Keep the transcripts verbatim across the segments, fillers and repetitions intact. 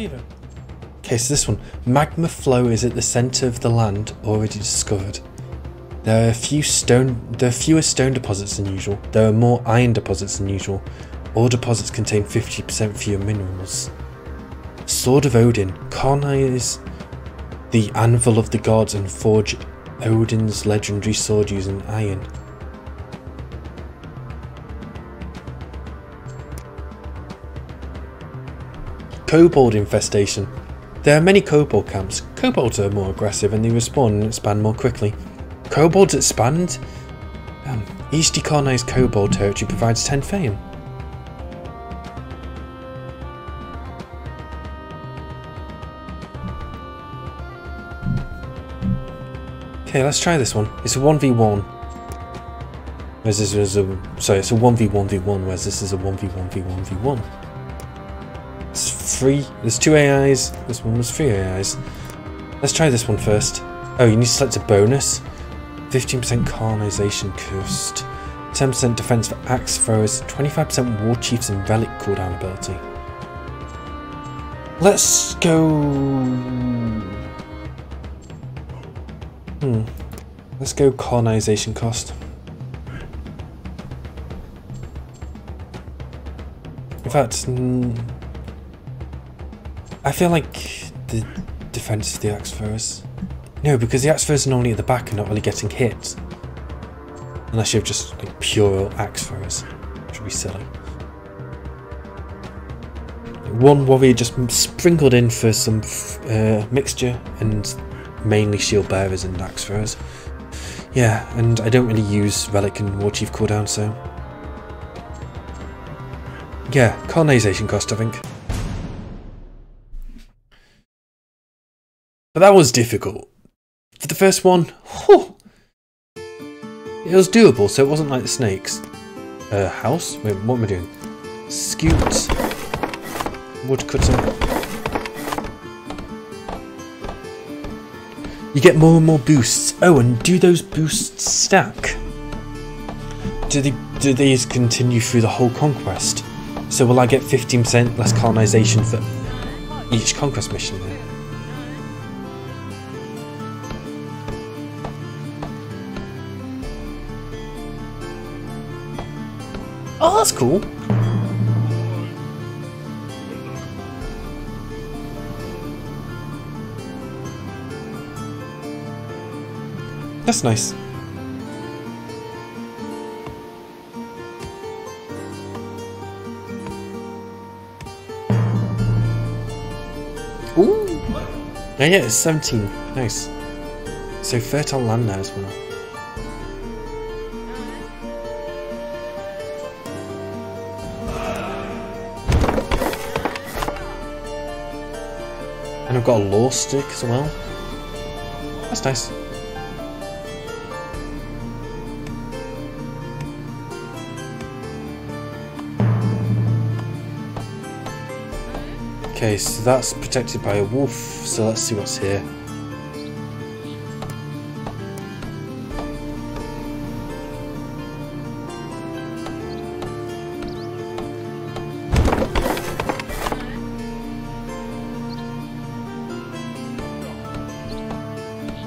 Riva. Okay, so this one. Magma flow is at the centre of the land already discovered. There are, a few stone, there are fewer stone deposits than usual. There are more iron deposits than usual. All deposits contain fifty percent fewer minerals. Sword of Odin. Carni is the anvil of the gods and forged Odin's legendary sword using iron. Kobold infestation. There are many kobold camps. Kobolds are more aggressive and they respawn and expand more quickly. Kobolds expand? Um, each decolonized kobold territory provides ten fame. Okay, let's try this one. It's a one v one. Whereas this is a sorry, it's a one v one v one, whereas this is a one v one v one v one. It's free. There's two A Is. This one was three A Is. Let's try this one first. Oh, you need to select a bonus. fifteen percent colonization cost. ten percent defense for axe throwers. twenty-five percent warchiefs and relic cooldown ability. Let's go... Hmm. Let's go colonization cost. In fact... Mm, I feel like the defense of the axe throwers. No, because the axe throwers are normally at the back and not really getting hit. Unless you have just like pure axe throwers, which would be silly. One warrior just sprinkled in for some uh, mixture and mainly shield bearers and axe throwers. Yeah, and I don't really use relic and warchief cooldown, so. Yeah, colonization cost, I think. But that was difficult. For the first one, whew, it was doable, so it wasn't like the snakes. Uh, house? Wait, what am I doing? Scoot. Woodcutter. You get more and more boosts. Oh, and do those boosts stack? Do, they, do these continue through the whole conquest? So will I get fifteen percent less colonization for each conquest mission then? Oh, that's cool. That's nice. Ooh. Oh yeah, it's seventeen. Nice. So fertile land now as well. And I've got a lore stick as well. That's nice. Okay, so that's protected by a wolf, so let's see what's here.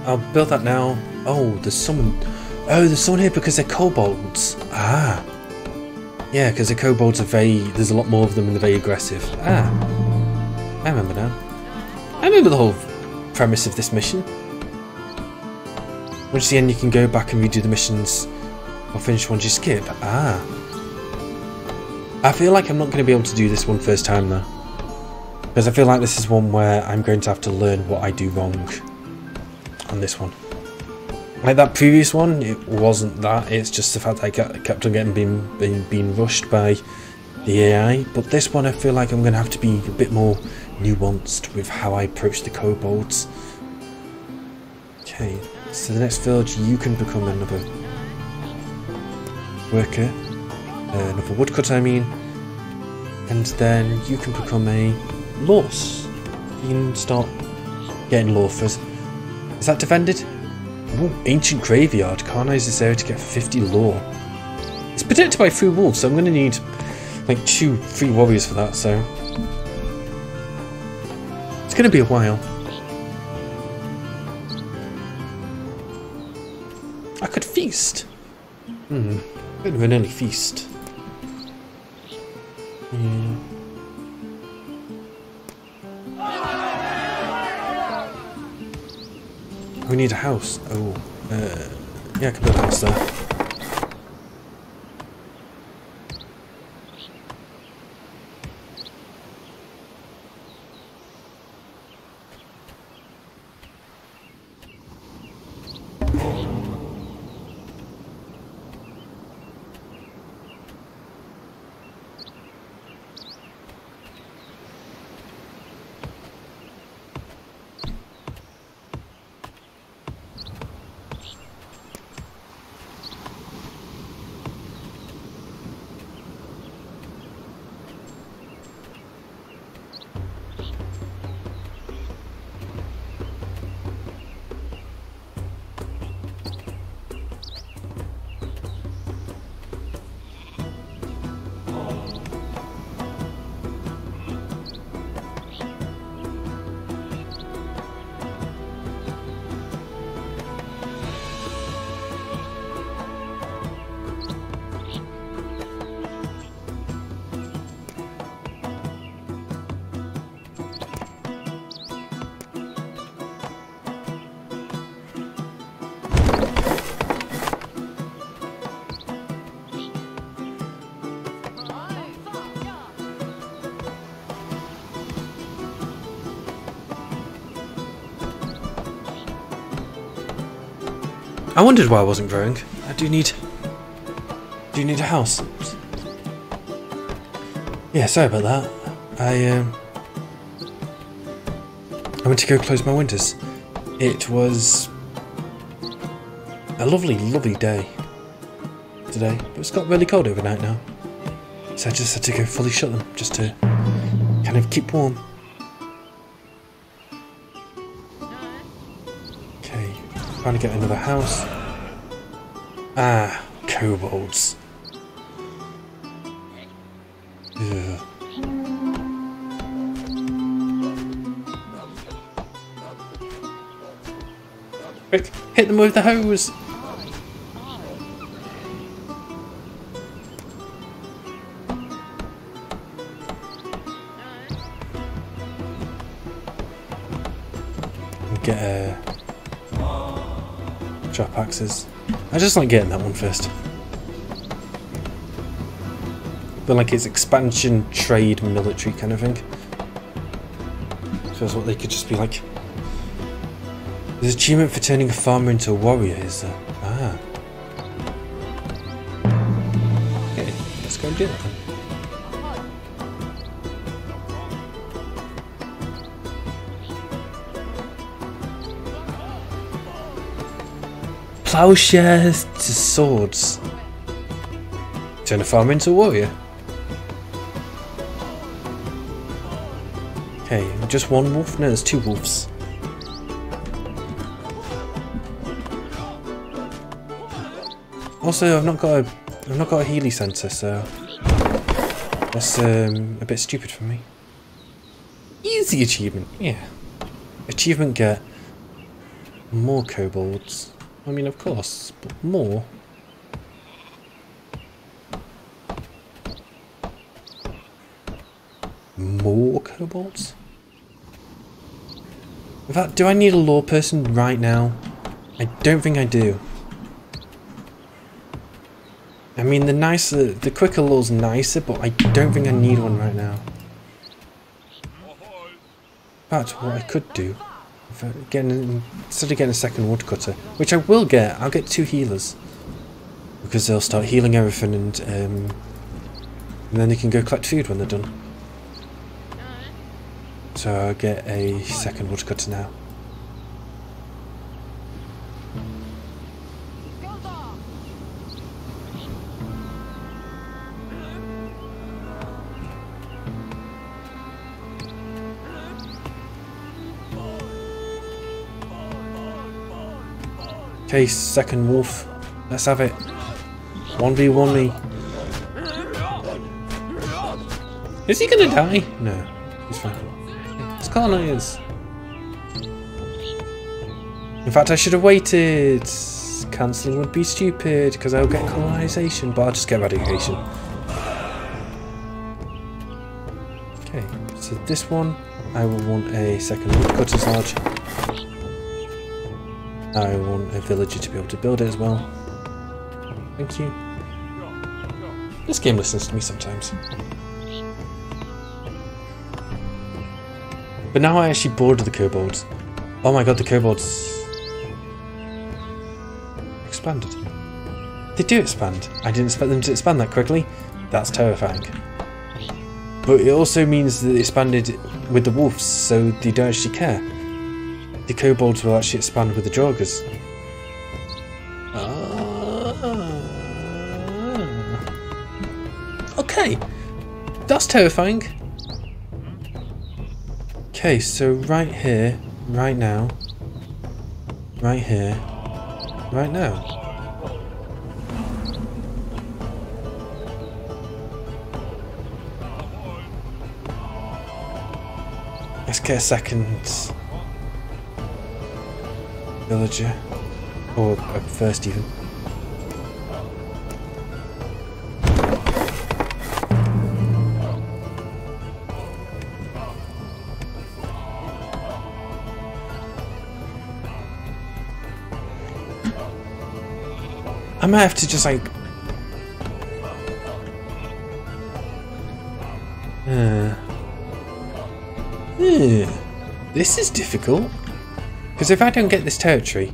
I'll build that now. Oh, there's someone. Oh, there's someone here because they're kobolds. Ah. Yeah, because the kobolds are very. There's a lot more of them and they're very aggressive. Ah. I remember now. I remember the whole premise of this mission. Once at the end, you can go back and redo the missions or finish ones you skip. Ah. I feel like I'm not going to be able to do this one first time though. Because I feel like this is one where I'm going to have to learn what I do wrong. On this one, like that previous one, it wasn't that. It's just the fact that I kept on getting being being, being rushed by the A I. But this one, I feel like I'm going to have to be a bit more nuanced with how I approach the kobolds. Okay, so the next village, you can become another worker, uh, another woodcutter, I mean, and then you can become a lorse. You can start getting lorfers. Is that defended? Ooh, ancient graveyard. Carnize is there to get fifty lore. It's protected by three wolves, so I'm going to need like two, three warriors for that. So It's going to be a while. I could feast. Hmm. Bit of an early feast. Yeah. We need a house. Oh, uh, yeah, I can build a house there. I wondered why I wasn't growing. I do need... Do you need a house? Yeah, sorry about that. I, um... I went to go close my windows. It was... a lovely, lovely day today. But it's got really cold overnight now. So I just had to go fully shut them, just to kind of keep warm. Trying to get another house. Ah, kobolds. Ugh. Quick, hit them with the hose. Get a. Trap axes. I just like getting that one first. But like it's expansion, trade, military kind of thing. So that's what they could just be like. There's an achievement for turning a farmer into a warrior, is there? Ah. Okay, let's go and do that then. Plowshares to swords. Turn a farmer into a warrior. Okay, just one wolf? No, there's two wolves. Also, I've not got a, I've not got a Healy sensor, so that's um, a bit stupid for me. Easy achievement, yeah. Achievement get more kobolds. I mean, of course, but more. More kobolds? In fact, do I need a lore person right now? I don't think I do. I mean, the nicer, the quicker lore's nicer, but I don't think I need one right now. That's what I could do. Getting, instead of getting a second woodcutter, which I will get, I'll get two healers because they'll start healing everything, and, um, and then they can go collect food when they're done. So I'll get a second woodcutter now. Okay, second wolf. Let's have it. one v one me. Is he gonna die? No, he's fine. Let's Carni is. In fact, I should have waited. Cancelling would be stupid because I'll get colonization, but I'll just get radiation. Okay, so this one, I will want a second woodcutter's lodge. I want a villager to be able to build it as well. Thank you. This game listens to me sometimes. But now I actually bored of the kobolds. Oh my god, the kobolds expanded. They do expand. I didn't expect them to expand that quickly. That's terrifying. But it also means that they expanded with the wolves, so they don't actually care. The kobolds will actually expand with the Draugrs. Uh, okay, that's terrifying. Okay, so right here, right now, right here, right now. Let's get a second villager, or uh, first even. I might have to just like... Uh, uh, this is difficult. Because if I don't get this territory,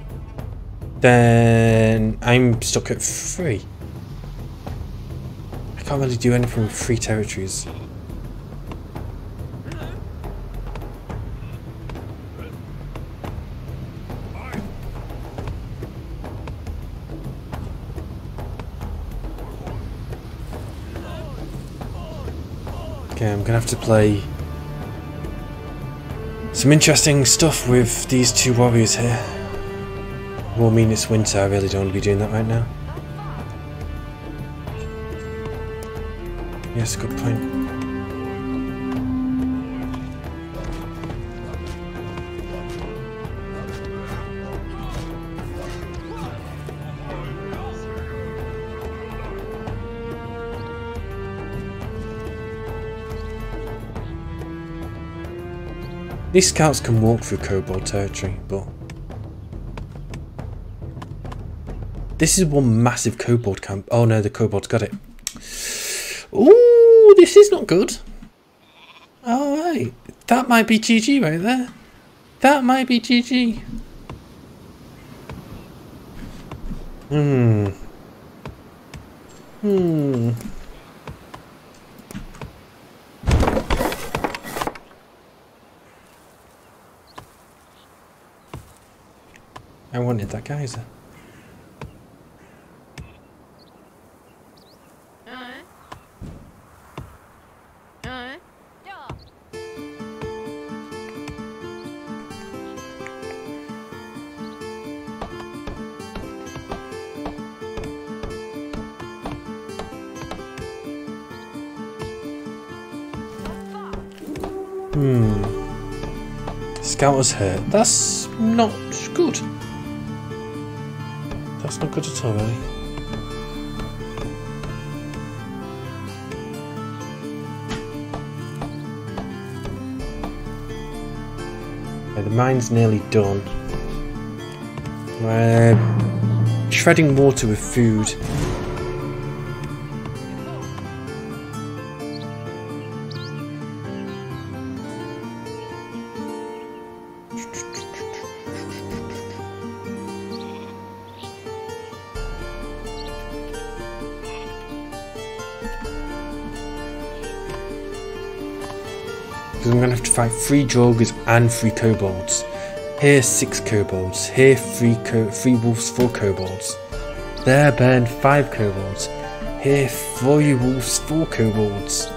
then I'm stuck at three. I can't really do anything with three territories. Okay, I'm gonna have to play some interesting stuff with these two warriors here. Well, I mean, it's winter, I really don't want to be doing that right now. Yes, good point. These scouts can walk through kobold territory, but this is one massive kobold camp. Oh no, the kobold's got it. Ooh, this is not good. Alright, that might be G G right there. That might be G G. Hmm. Hmm. I wanted that geyser. Hmm. Scout was hurt. That's not good. That's not good at all, really. Yeah, the mine's nearly done. We're shredding water with food. Because I'm going to have to fight three Draugrs and three kobolds. Here six kobolds, here three, co three wolves, four kobolds. There burned five kobolds. Here three wolves, four kobolds.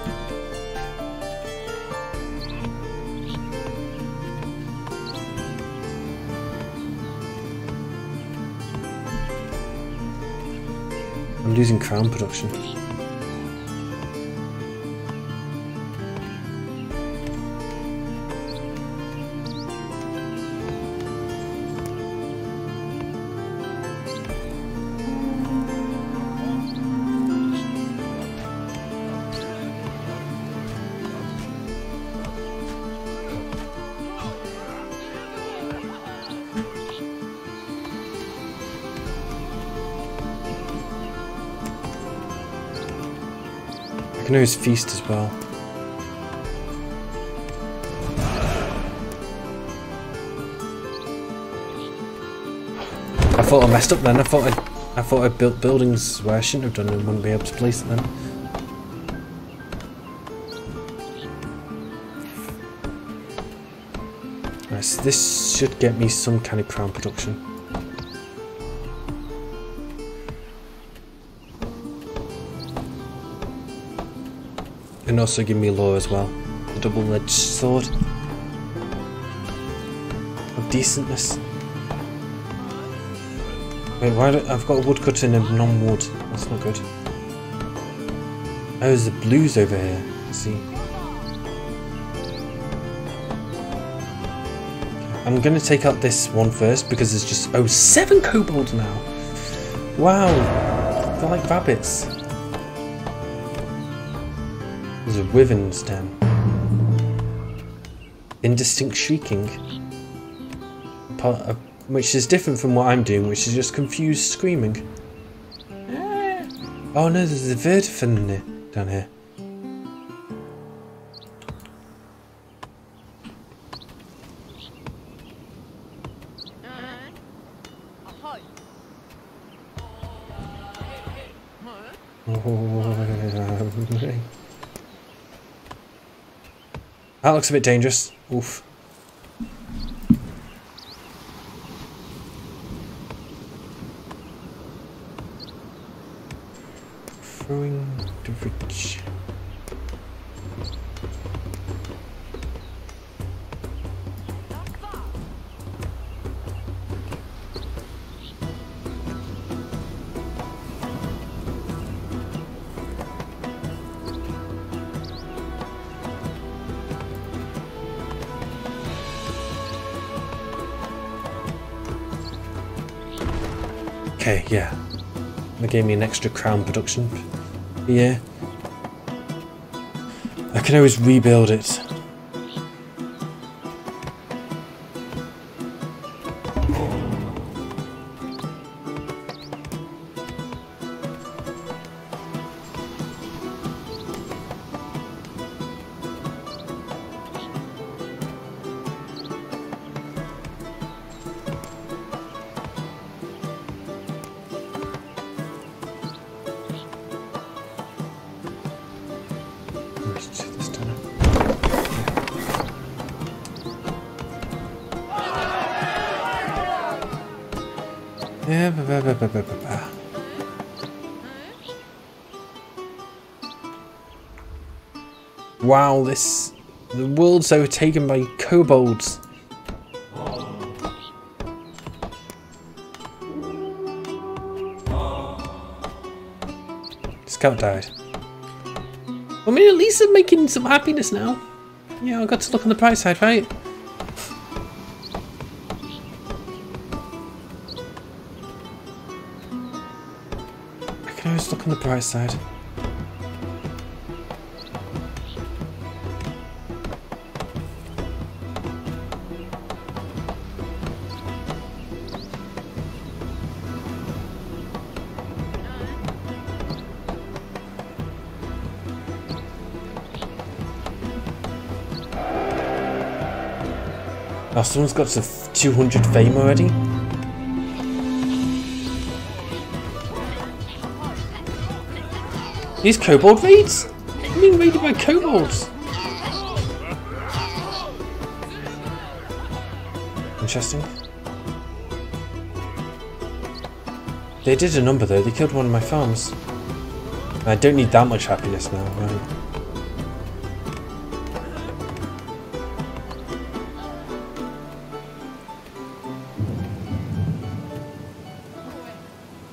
I'm losing crown production. can always feast as well. I thought I messed up then. I thought I, I thought I built buildings where I shouldn't have done and wouldn't be able to place them. Right, so this should get me some kind of crown production. And also give me lore as well. A double-edged sword of decentness. Wait, why do I've got a woodcutter and a non-wood? That's not good. Oh, there's the blues over here. Let's see. I'm gonna take out this one first because there's just oh seven kobolds now. Wow, they're like rabbits. There's a wyvern stem. Indistinct shrieking. Part of, which is different from what I'm doing, which is just confused screaming. Oh no, there's a Vidar down here. That looks a bit dangerous. Oof. Throwing the rich. Okay, yeah. They gave me an extra crown production. Yeah. I can always rebuild it. Wow, this the world's overtaken by kobolds. Scout died. I mean, at least I'm making some happiness now. Yeah, I got to look on the bright side, right? I can always look on the bright side. Oh, someone's got to two hundred fame already. These kobold raids? I'm being raided by kobolds. Interesting. They did a number though. They killed one of my farms. I don't need that much happiness now. Right?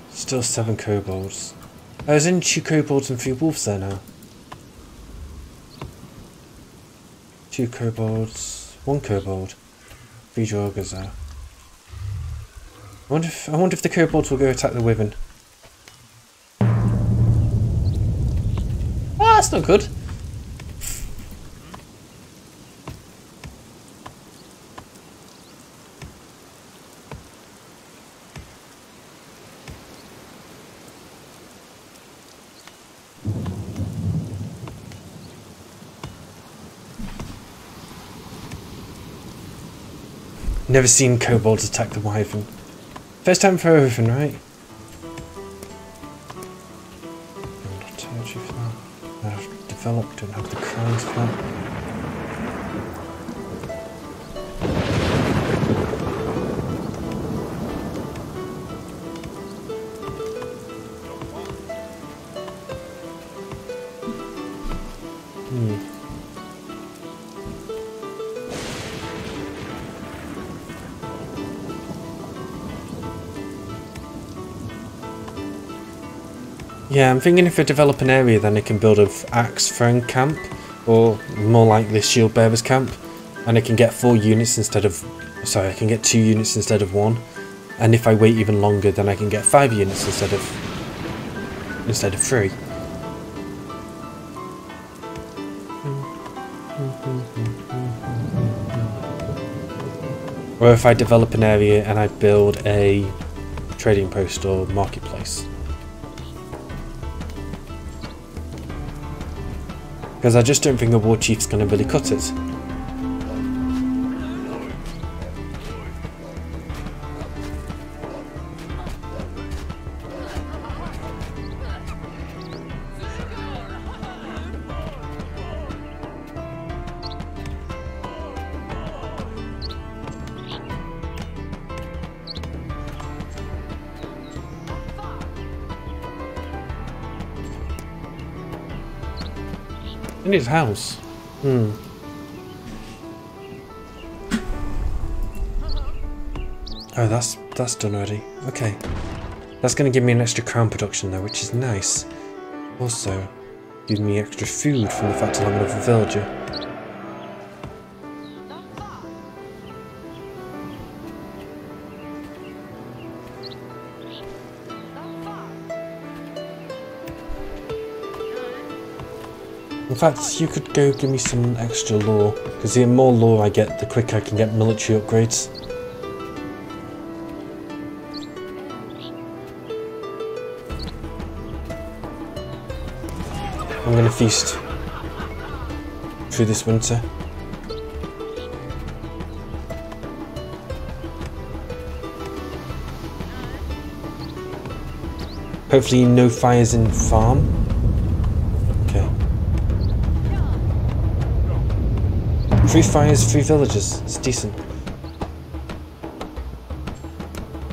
Still seven kobolds. I was in two kobolds and three wolves there now. Two kobolds, one kobold, three draugrs there. I wonder if I wonder if the kobolds will go attack the wyvern. Ah, that's not good. Never seen kobolds attack the Wyvern. First time for everything, right? I have technology for that. I have developed and have the crowns for that. Yeah, I'm thinking if I develop an area then I can build an axe throwing camp, or more likely shield bearer's camp, and I can get four units instead of, sorry, I can get two units instead of one, and if I wait even longer then I can get five units instead of, instead of three. Or if I develop an area and I build a trading post or marketplace. Because I just don't think a Warchief's going to really cut it. In his house. Hmm. Oh, that's that's done already. Okay. That's gonna give me an extra crown production though, which is nice. Also, give me extra food from the fact that I'm another villager. In fact, you could go give me some extra lore, because the more lore I get, the quicker I can get military upgrades. I'm going to feast through this winter. Hopefully no fires in farm. Three fires, three villages. It's decent.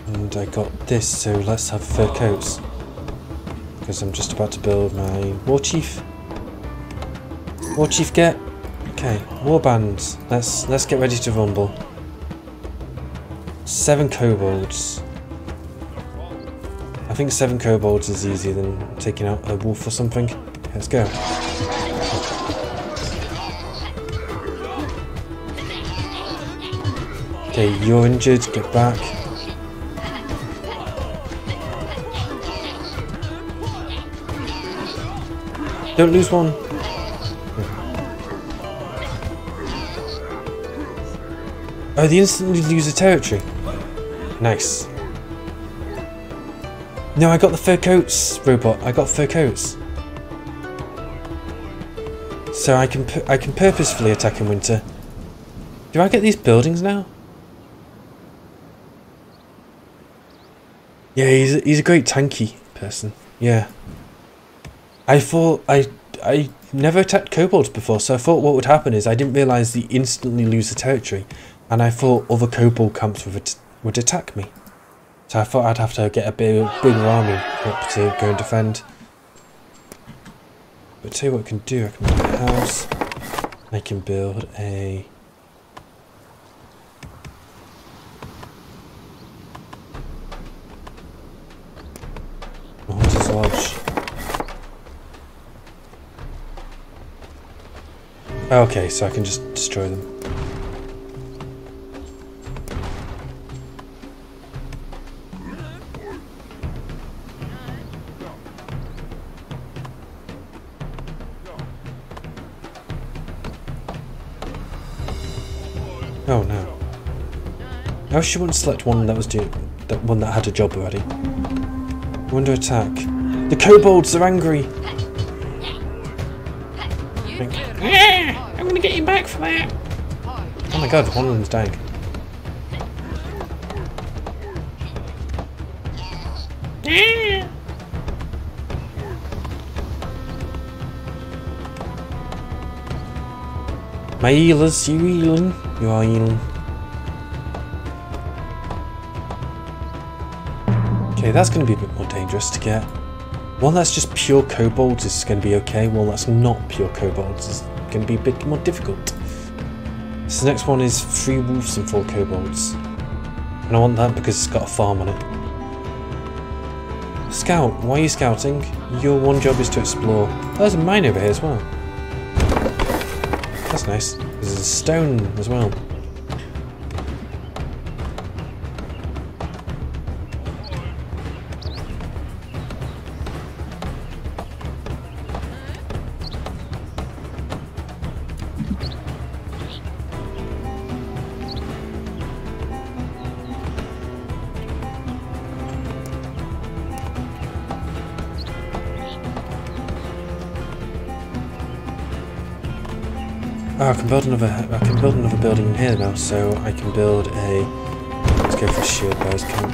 And I got this, so let's have fur coats. Because I'm just about to build my Warchief. Warchief get? Okay, warbands. Let's let's get ready to rumble. Seven kobolds. I think seven kobolds is easier than taking out a wolf or something. Let's go. Okay, you're injured, get back. Don't lose one. Oh, they instantly lose a territory. Nice. No, I got the fur coats, robot. I got fur coats. So I can, I can purposefully attack in winter. Do I get these buildings now? Yeah, he's a, he's a great tanky person. Yeah, I thought I I never attacked kobolds before, so I thought what would happen is I didn't realise they instantly lose the territory, and I thought other kobold camps would would attack me, so I thought I'd have to get a big bigger army up to go and defend. But tell you what I can do: I can build a house. I can build a. Okay, so I can just destroy them. Oh no! I wish you wouldn't select one that was do that one that had a job already. We're under attack. The kobolds are angry. I'm gonna get you back for that! Oh my god, one of them's dying. My healers, you healing? You are healing. Okay, that's going to be a bit more dangerous to get. One that's just pure kobolds is going to be okay. One that's not pure kobolds is going to be a bit more difficult. So the next one is three wolves and four kobolds. And I want that because it's got a farm on it. Scout, why are you scouting? Your one job is to explore. Oh, there's a mine over here as well. That's nice. There's a stone as well. Oh, I can build another. I can build another building in here now, so I can build a. Let's go for a shield bearers camp.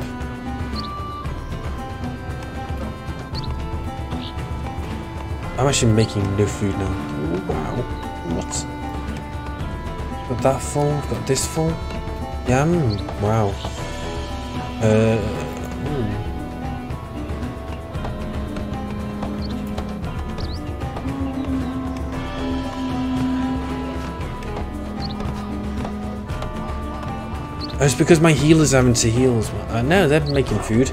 I'm actually making no food now. Wow, what? Got that full. Got this full. Yum! Wow. Uh. Ooh. Oh, it's because my healers are having to heal as well. Uh, no, they're making food.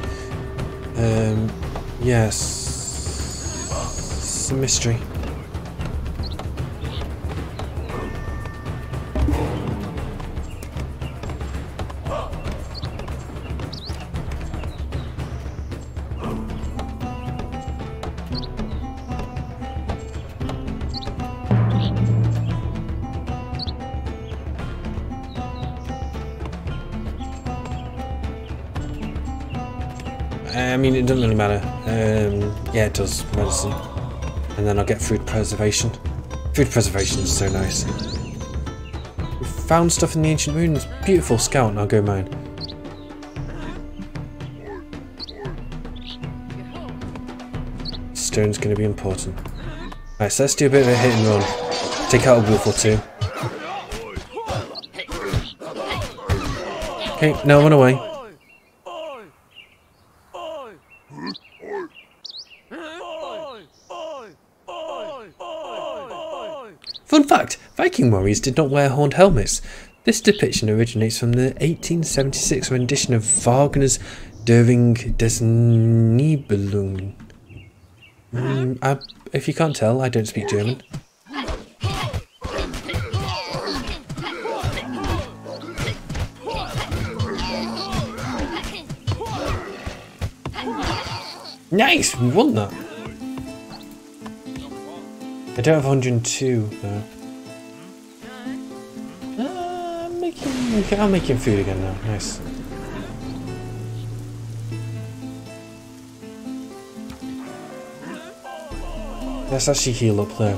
Um, yes. It's a mystery. I mean, it doesn't really matter. Um, yeah, it does. Medicine. And then I'll get food preservation. Food preservation is so nice. We found stuff in the ancient ruins. Beautiful scout, and I'll go mine. Stone's going to be important. Alright, so let's do a bit of a hit and run. Take out a wolf or two. Okay, now run away. Fun fact, Viking warriors did not wear horned helmets. This depiction originates from the eighteen seventy-six rendition of Wagner's Der Ring des Nibelungen. Mm, I, if you can't tell, I don't speak German. Nice! We won that! I don't have one hundred and two though. Uh, I'm making, I'm making food again now. Nice. Let's actually heal up though.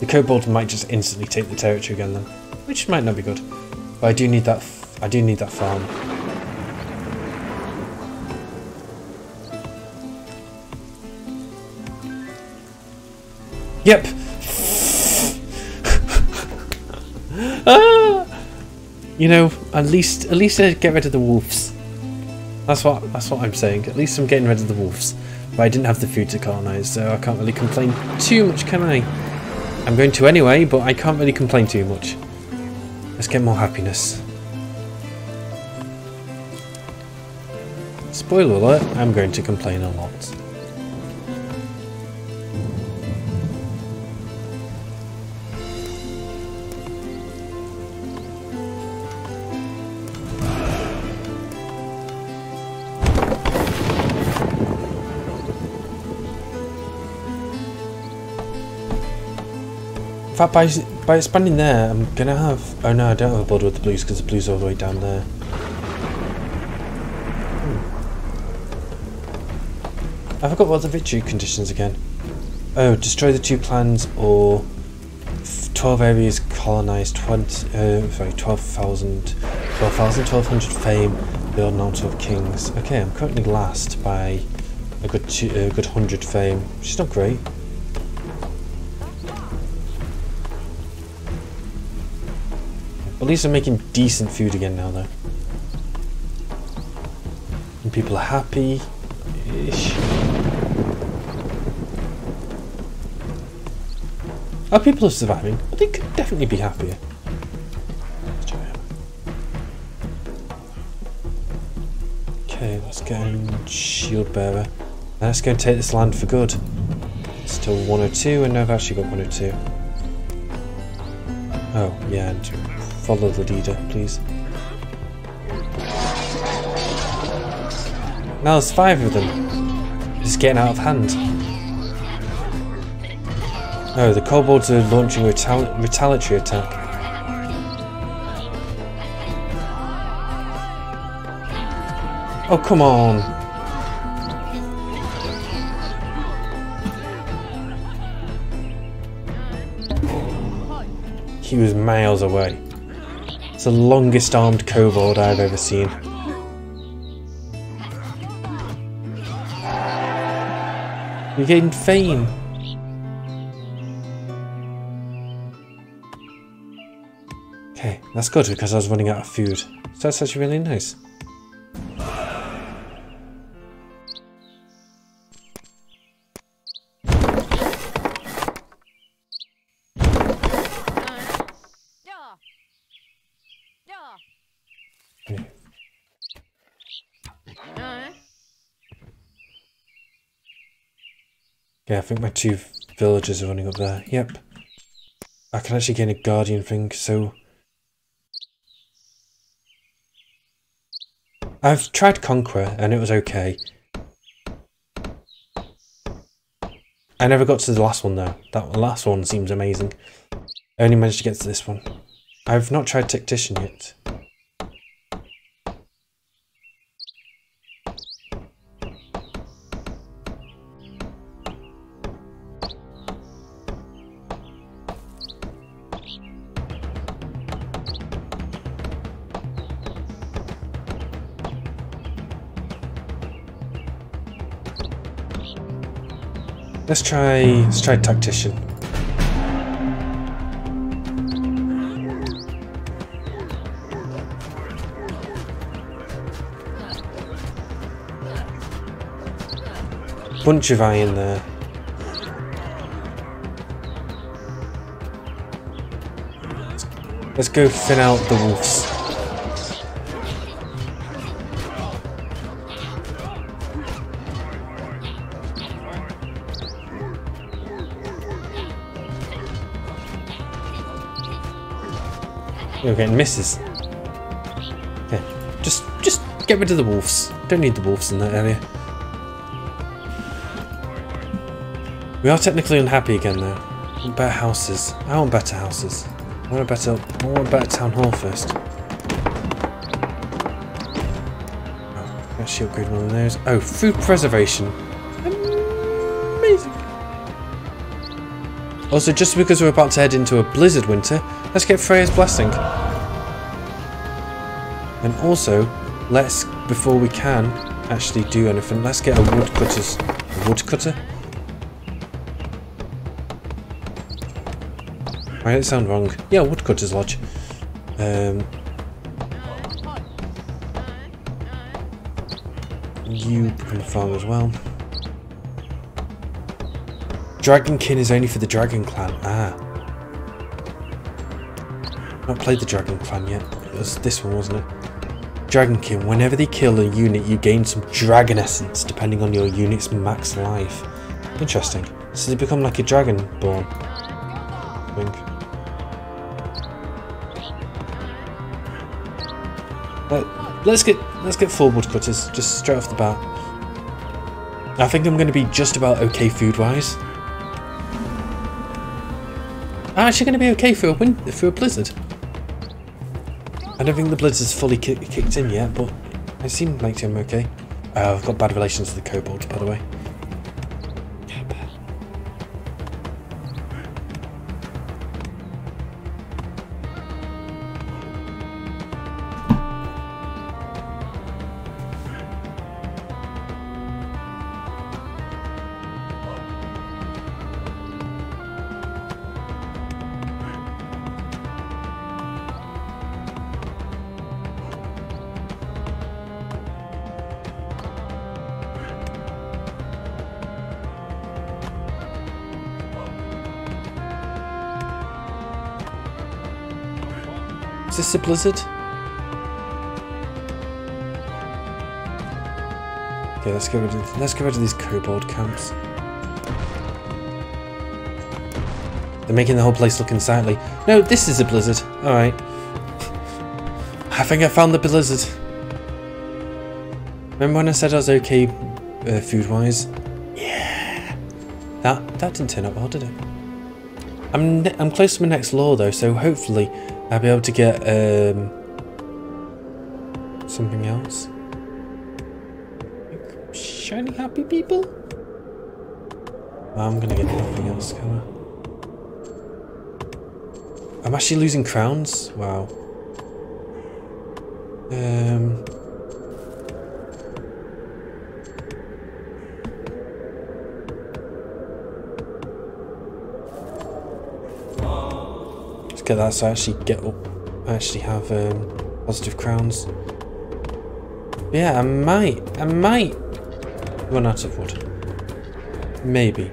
The kobold might just instantly take the territory again then, which might not be good. But I do need that. F I do need that farm. Yep. Ah! You know, at least at least I get rid of the wolves. That's what that's what I'm saying. At least I'm getting rid of the wolves. But I didn't have the food to colonize, so I can't really complain too much, can I? I'm going to anyway, but I can't really complain too much. Let's get more happiness. Spoiler alert, I'm going to complain a lot. In fact, by, by expanding there, I'm gonna have. Oh no, I don't have a border with the blues because the blues are all the way down there. Hmm. I forgot what the victory conditions again. Oh, destroy the two plans or twelve areas colonized, twenty. Uh, sorry, twelve thousand, twelve thousand, twelve hundred fame, build an Altar of Kings. Okay, I'm currently last by a good two, a good hundred fame. She's not great. But at least I'm making decent food again now, though. And people are happy-ish. Our people are surviving, but they could definitely be happier. Let's try it. Okay, let's get in shield bearer. Now let's go and take this land for good. It's still one oh two, and now I've actually got one oh two. Oh, yeah, and follow the leader, please. Now there's five of them. It's getting out of hand. Oh, the kobolds are launching a retali retaliatory attack. Oh, come on! He was miles away. It's the longest armed kobold I've ever seen. You're getting fame. Okay, that's good because I was running out of food. So that's actually really nice. Okay. Yeah, I think my two villagers are running up there. Yep. I can actually gain a guardian thing, so... I've tried Conqueror and it was okay. I never got to the last one though. That last one seems amazing. I only managed to get to this one. I've not tried Tactician yet. Let's try, let's try Tactician. Bunch of iron there. Let's go thin out the wolves. We're getting misses. Okay, just just get rid of the wolves. Don't need the wolves in that area. We are technically unhappy again though. I want better houses. I want better houses. I want a better I want a better town hall first. Oh, let's upgrade one of those. Oh, food preservation. Amazing. Also, just because we're about to head into a blizzard winter, let's get Freya's blessing. And also, let's, before we can actually do anything, let's get a woodcutter's a woodcutter. Why did it sound wrong? Yeah, woodcutter's lodge. Um, you become a farmer as well. Dragonkin is only for the Dragon Clan. Ah. I've not played the Dragon Clan yet. It was this one, wasn't it? Dragonkin. Whenever they kill a unit, you gain some dragon essence, depending on your unit's max life. Interesting. So they become like a dragonborn. I think. But let's get let's get full woodcutters just straight off the bat. I think I'm going to be just about okay food-wise. I'm actually going to be okay for a win for a blizzard. I don't think the blizzard's fully ki kicked in yet, but I seem like I'm okay. Uh, I've got bad relations with the kobolds, by the way. Yeah, bad. this the Blizzard? Okay, let's go to let's go to these kobold camps. They're making the whole place look unsightly. No, this is a blizzard. Alright. I think I found the blizzard. Remember when I said I was okay uh, food-wise? Yeah. That that didn't turn out well, did it? I'm I'm close to my next lore though, so hopefully I'll be able to get um something else. Shiny happy people. I'm gonna get nothing else, can I? I'm actually losing crowns. Wow. Um. Let's get that so I actually get up. I actually have um, positive crowns. Yeah, I might. I might run out of wood. Maybe.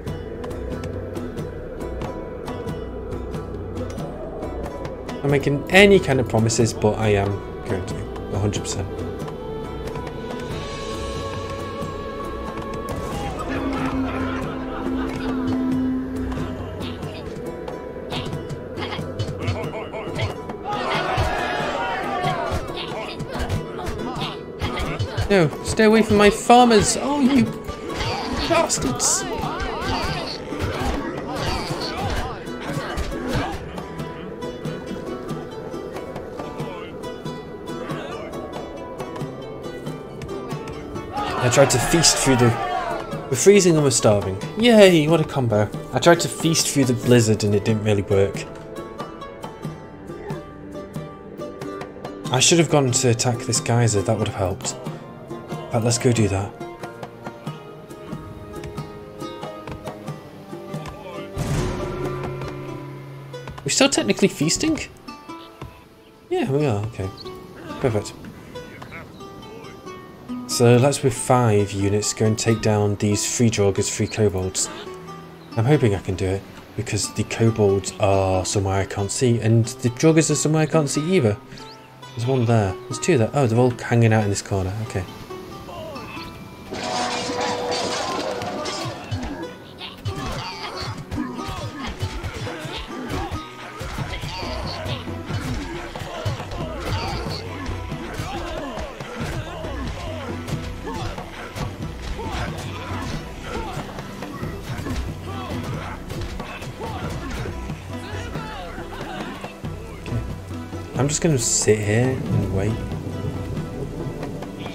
I'm making any kind of promises, but I am going to one hundred percent. No, stay away from my farmers! Oh, you bastards! I tried to feast through the... We're freezing and we're starving. Yay, what a combo. I tried to feast through the blizzard and it didn't really work. I should have gone to attack this geyser, that would have helped. But let's go do that. We're still technically feasting? Yeah, we are, okay. Perfect. So that's with five units go and take down these three Draugrs, three kobolds. I'm hoping I can do it because the kobolds are somewhere I can't see and the Draugrs are somewhere I can't see either. There's one there. There's two there. Oh, they're all hanging out in this corner. Okay. I'm just going to sit here and wait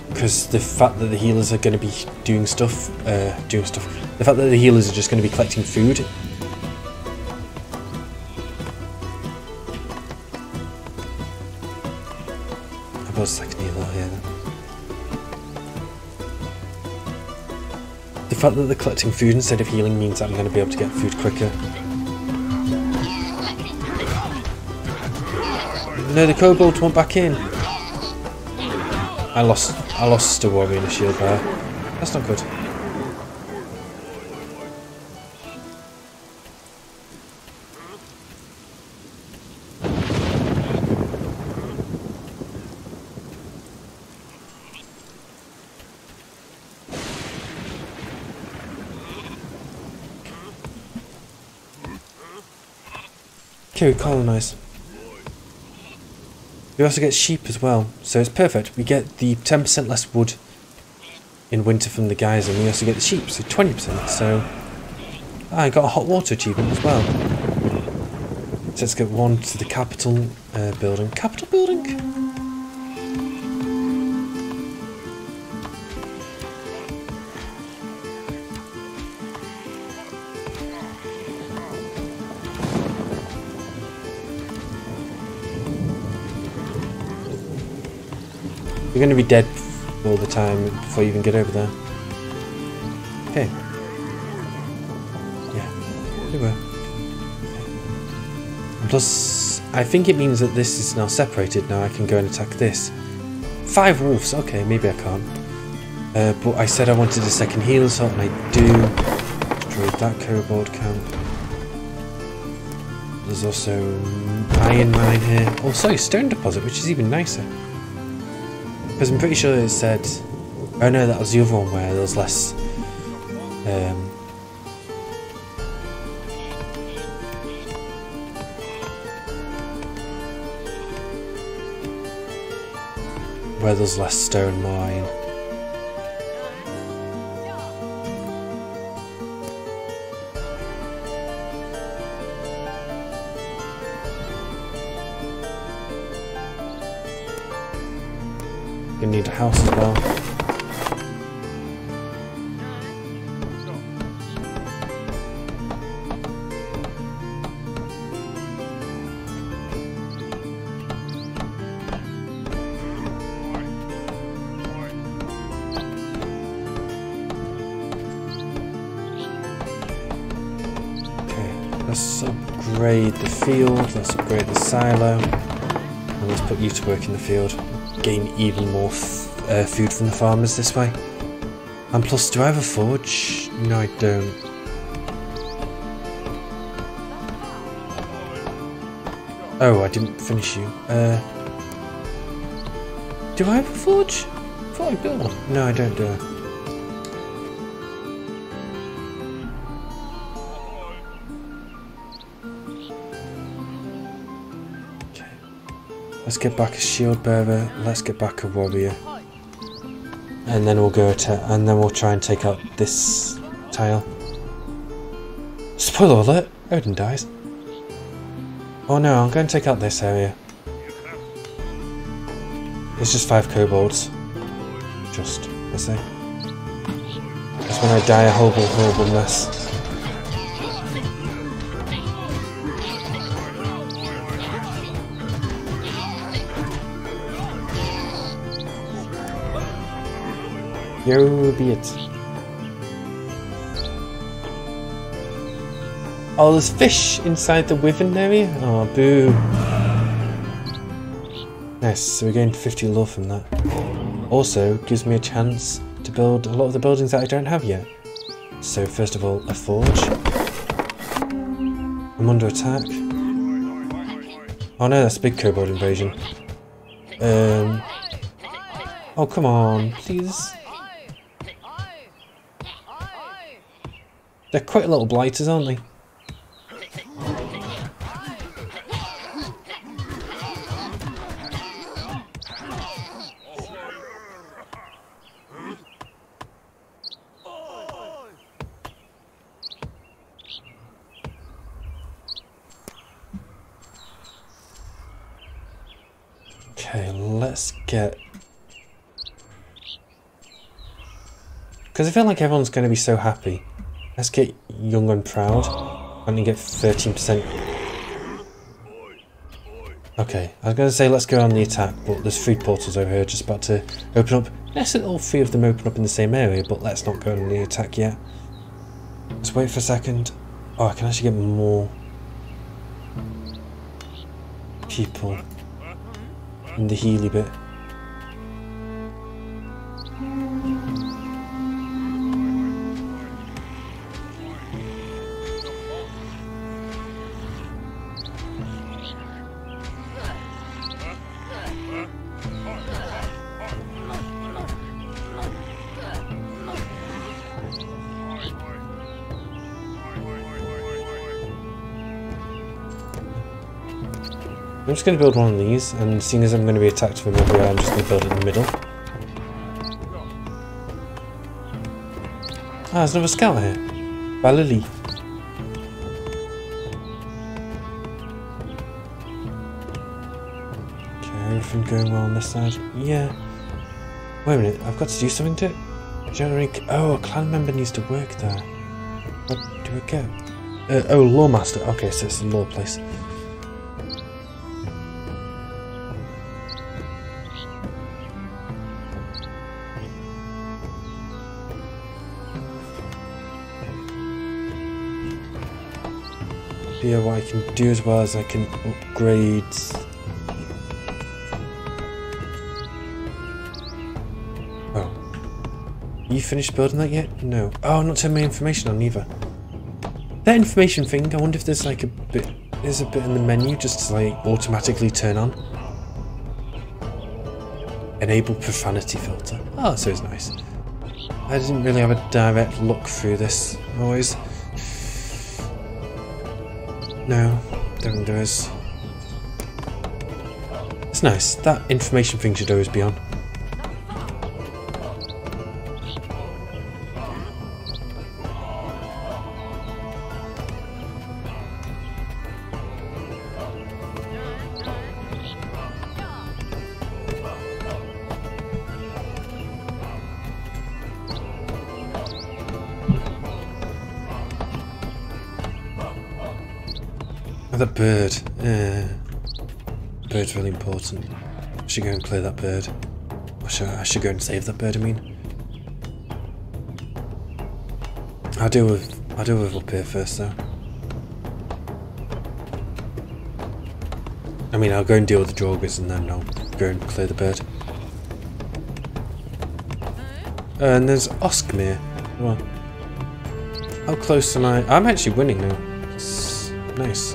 because the fact that the healers are going to be doing stuff, uh, doing stuff, the fact that the healers are just going to be collecting food. I've got a second healer here then. The fact that they're collecting food instead of healing means that I'm going to be able to get food quicker. No, the kobolds went back in. I lost I lost a warrior and a shield there. That's not good. Okay, we colonise. We also get sheep as well, so it's perfect. We get the ten percent less wood in winter from the geyser, and we also get the sheep, so twenty percent. So I got a hot water achievement as well. So let's get one to the capital uh, building. Capital building? You're going to be dead all the time before you even get over there. Okay. Yeah, we were. And plus, I think it means that this is now separated. Now I can go and attack this. Five wolves. Okay, maybe I can't. Uh, but I said I wanted a second heal assault, and I do. Destroyed that kobold camp. There's also iron mine here. Oh, sorry, stone deposit, which is even nicer. Because I'm pretty sure it said... Oh no, that was the other one where there was less... Um, where there's less stone mine. Gonna need a house as well. Upgrade the field, let's upgrade the silo, and let's put you to work in the field. Gain even more f uh, food from the farmers this way. And plus, do I have a forge? No, I don't. Oh, I didn't finish you. Uh, do I have a forge? I thought I built one. No, I don't do it. Let's get back a shield bearer, let's get back a warrior. And then we'll go to and then we'll try and take out this tile. Spoiler alert, Odin dies. Oh no, I'm going to take out this area. It's just five kobolds. Just, I say. That's when I die a horrible, horrible mess. Yo, be it. Oh, there's fish inside the Wyvern area? Oh, boo. Nice, so we're going to fifty lore from that. Also, gives me a chance to build a lot of the buildings that I don't have yet. So, first of all, a forge. I'm under attack. Oh no, that's a big kobold invasion. Um. Oh, come on, please. They're quick little blighters, aren't they? Okay, let's get... Because I feel like everyone's going to be so happy. Let's get young and proud, and you get thirteen percent. Okay, I was going to say let's go on the attack, but there's food portals over here just about to open up. Let's let all three of them open up in the same area, but let's not go on the attack yet. Let's wait for a second. Oh, I can actually get more people in the healy bit. I'm just going to build one of these, and seeing as I'm going to be attacked from everywhere, I'm just going to build it in the middle. Ah, there's another scout here. Valili. Okay, everything going well on this side. Yeah. Wait a minute, I've got to do something to it. Generate. Oh, a clan member needs to work there. What do we get? Uh, oh, Loremaster. Okay, so it's the lore place. Yeah, what I can do as well is I can upgrade oh you finished building that yet? No. Oh, I'm not turning my information on either. That information thing, I wonder if there's like a bit is a bit in the menu just to like automatically turn on. Enable profanity filter. Oh, so it's nice. I didn't really have a direct look through this noise. No, don't think there is. It's nice. That information thing should always be on. The bird. Yeah. Bird's really important. I should go and clear that bird. Or should I, I should go and save that bird, I mean. I'll deal with I'll deal with up here first though. I mean I'll go and deal with the Draugrs and then I'll go and clear the bird. Uh, and there's Oskmir. Well, how close am I? I'm actually winning now. It's nice.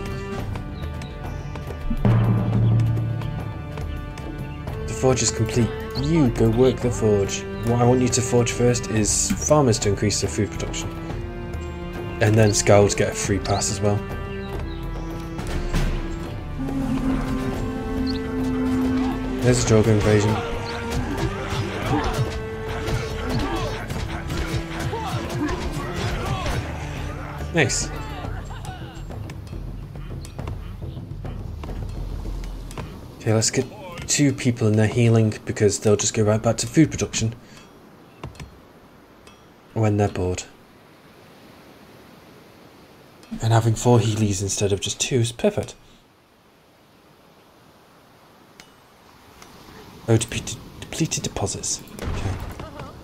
Forge is complete. You go work the forge. What I want you to forge first is farmers to increase their food production. And then Skalds get a free pass as well. There's a Draugr invasion. Nice. Okay, let's get two people in their healing because they'll just go right back to food production when they're bored. And having four healies instead of just two is perfect. Oh, depleted, depleted deposits. Okay.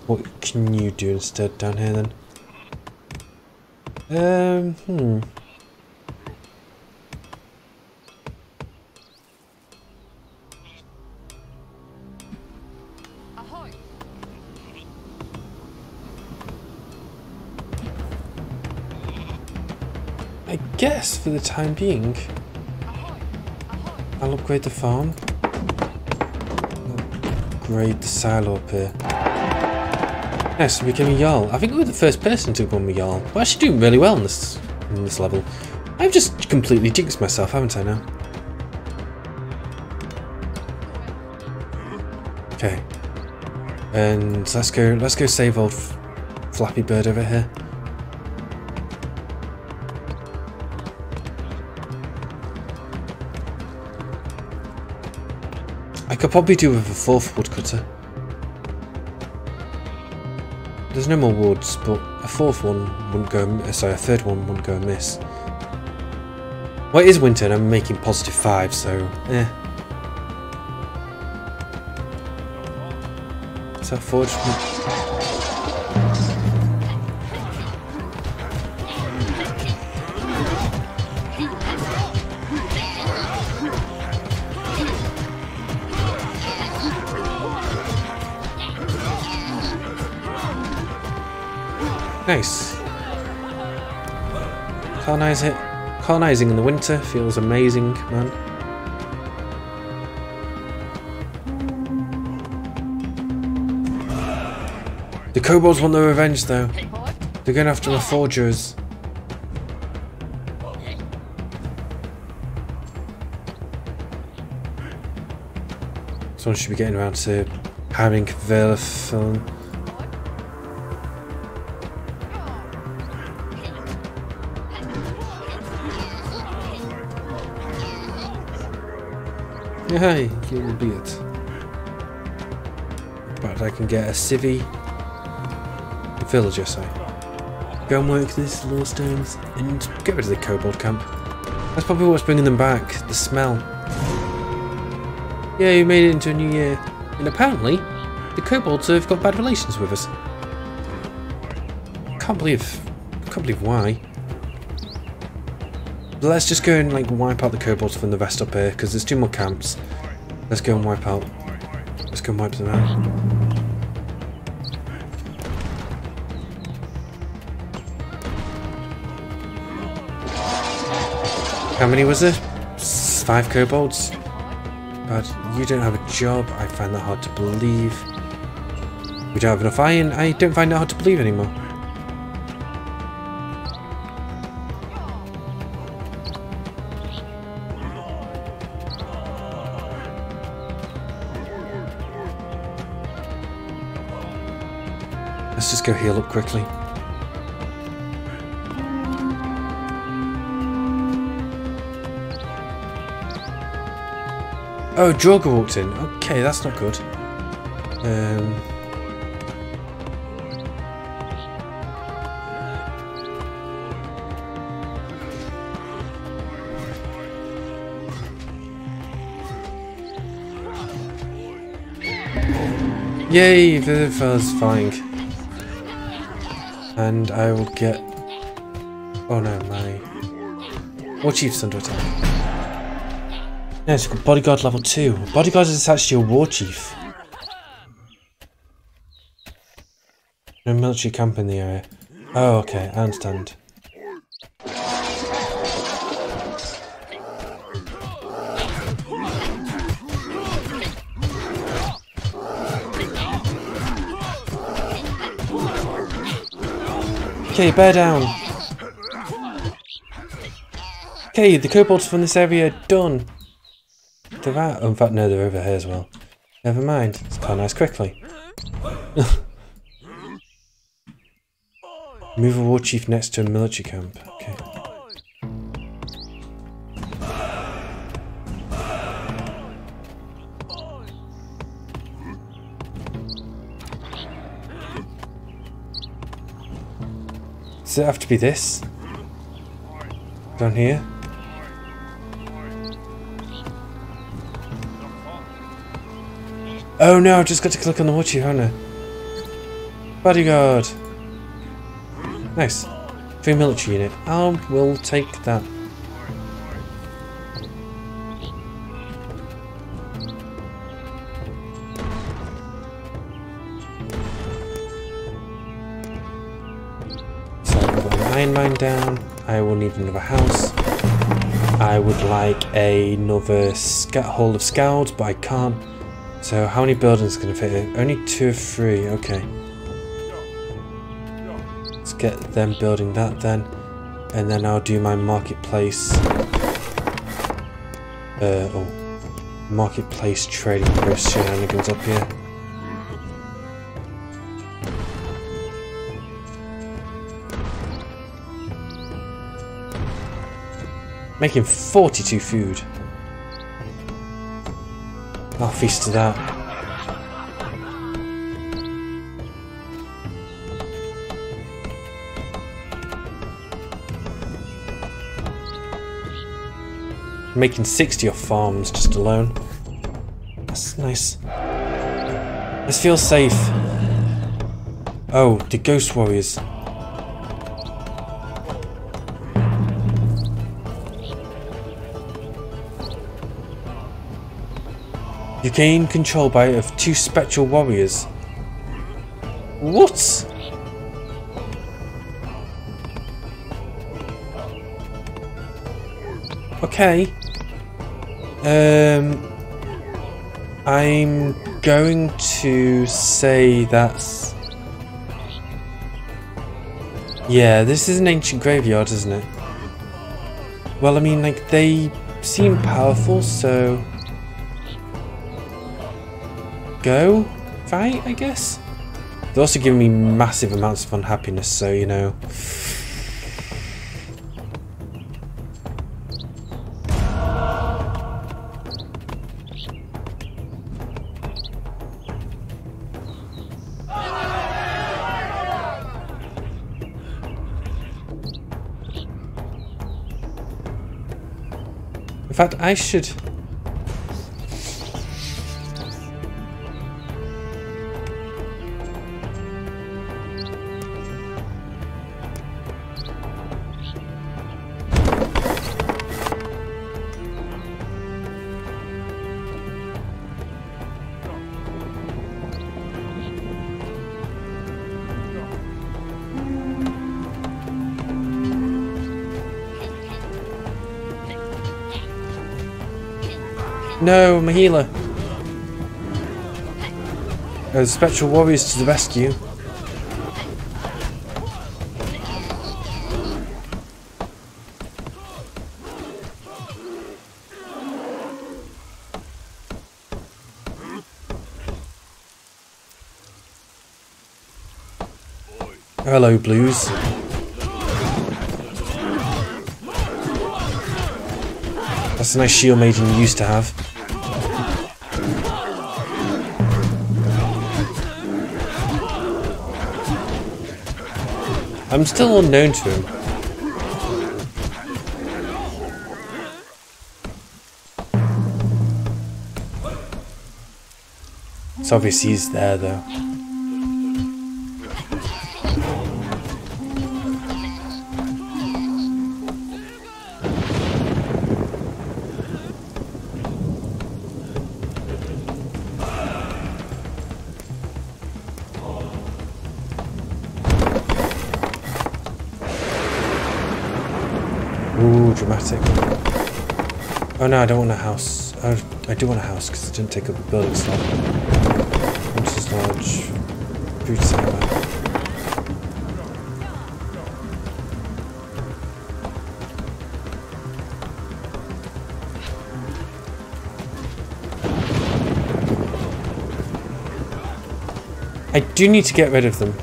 What can you do instead down here then? Um, hmm. Yes, for the time being. I'll upgrade the farm. Upgrade the silo up here. Nice, we became a Jarl. I think we were the first person to become a Jarl. We're actually doing really well in this, in this level. I've just completely jinxed myself, haven't I now? Okay. And let's go, let's go save old Flappy Bird over here. I could probably do with a fourth woodcutter. There's no more woods, but a fourth one wouldn't go. Sorry, a third one wouldn't go amiss. Well, it is winter, and I'm making positive five, so eh. Is that forge? Nice. Colonize it. Colonizing in the winter feels amazing, man. The kobolds want their revenge, though. They're going after the forgers. Someone should be getting around to hiring Valorant. Hey, you will be it. But I can get a civvy. A villager, sorry. Go and work these lawstones and get rid of the kobold camp. That's probably what's bringing them back, the smell. Yeah, you made it into a new year. And apparently, the kobolds have got bad relations with us. Can't believe, can't believe why. Let's just go and like wipe out the kobolds from the rest up here because there's two more camps. Let's go and wipe out. Let's go and wipe them out. How many was there? Five kobolds? But you don't have a job. I find that hard to believe. We don't have enough iron. I don't find that hard to believe anymore. Let's just go heal up quickly. Oh, Draugr walked in. Okay, that's not good. Um, yay, the first flying. And I will get... oh no, my... Warchief's under attack. Yeah, it's got Bodyguard level two. Bodyguard is attached to your Warchief. No military camp in the area. Oh, okay, I understand. Okay, bear down. Okay, the kobolds from this area are done. They're out. In fact, no, they're over here as well. Never mind. It's kind of nice quickly. Move a Warchief next to a military camp. Okay. Does it have to be this? Down here? Oh no, I've just got to click on the Warchief, haven't I? Bodyguard! Nice. Free military unit. I will take that. So I've got an iron mine down. I will need another house. I would like another scat hall of scouts, but I can't. So how many buildings can I fit in? Only two or three, okay. Let's get them building that then. And then I'll do my marketplace. Uh, oh. Marketplace trading post shenanigans up here. Making forty-two food. I'll feast to that. Making sixty of farms just alone. That's nice. This feels safe. Oh, the ghost warriors. You gain control by of two spectral warriors. What? Okay. Um, I'm going to say that's... yeah, this is an ancient graveyard, isn't it? Well, I mean, like, they seem powerful, so... go fight, I guess. They're also giving me massive amounts of unhappiness, so you know. In fact, I should. No, my healer. The Spectral Warriors to the rescue. Hello, Blues. That's a nice shield maiden you used to have. I'm still unknown to him. It's obvious he's there, though. Oh no, I don't want a house. I, I do want a house because it didn't take up a building slot. Hunter's Lodge, Boots Hammer. I do need to get rid of them.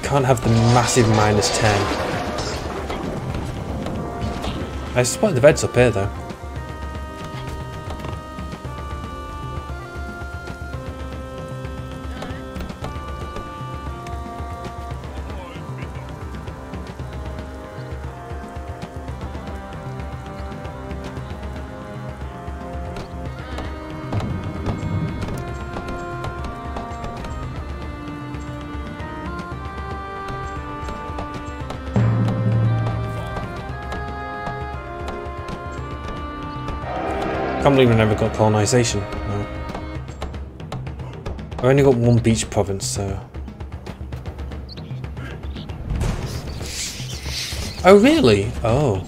Can't have the massive minus ten. I spotted the beds up here though. I can't believe I never got colonisation. No. I only got one beach province, so. Oh, really? Oh.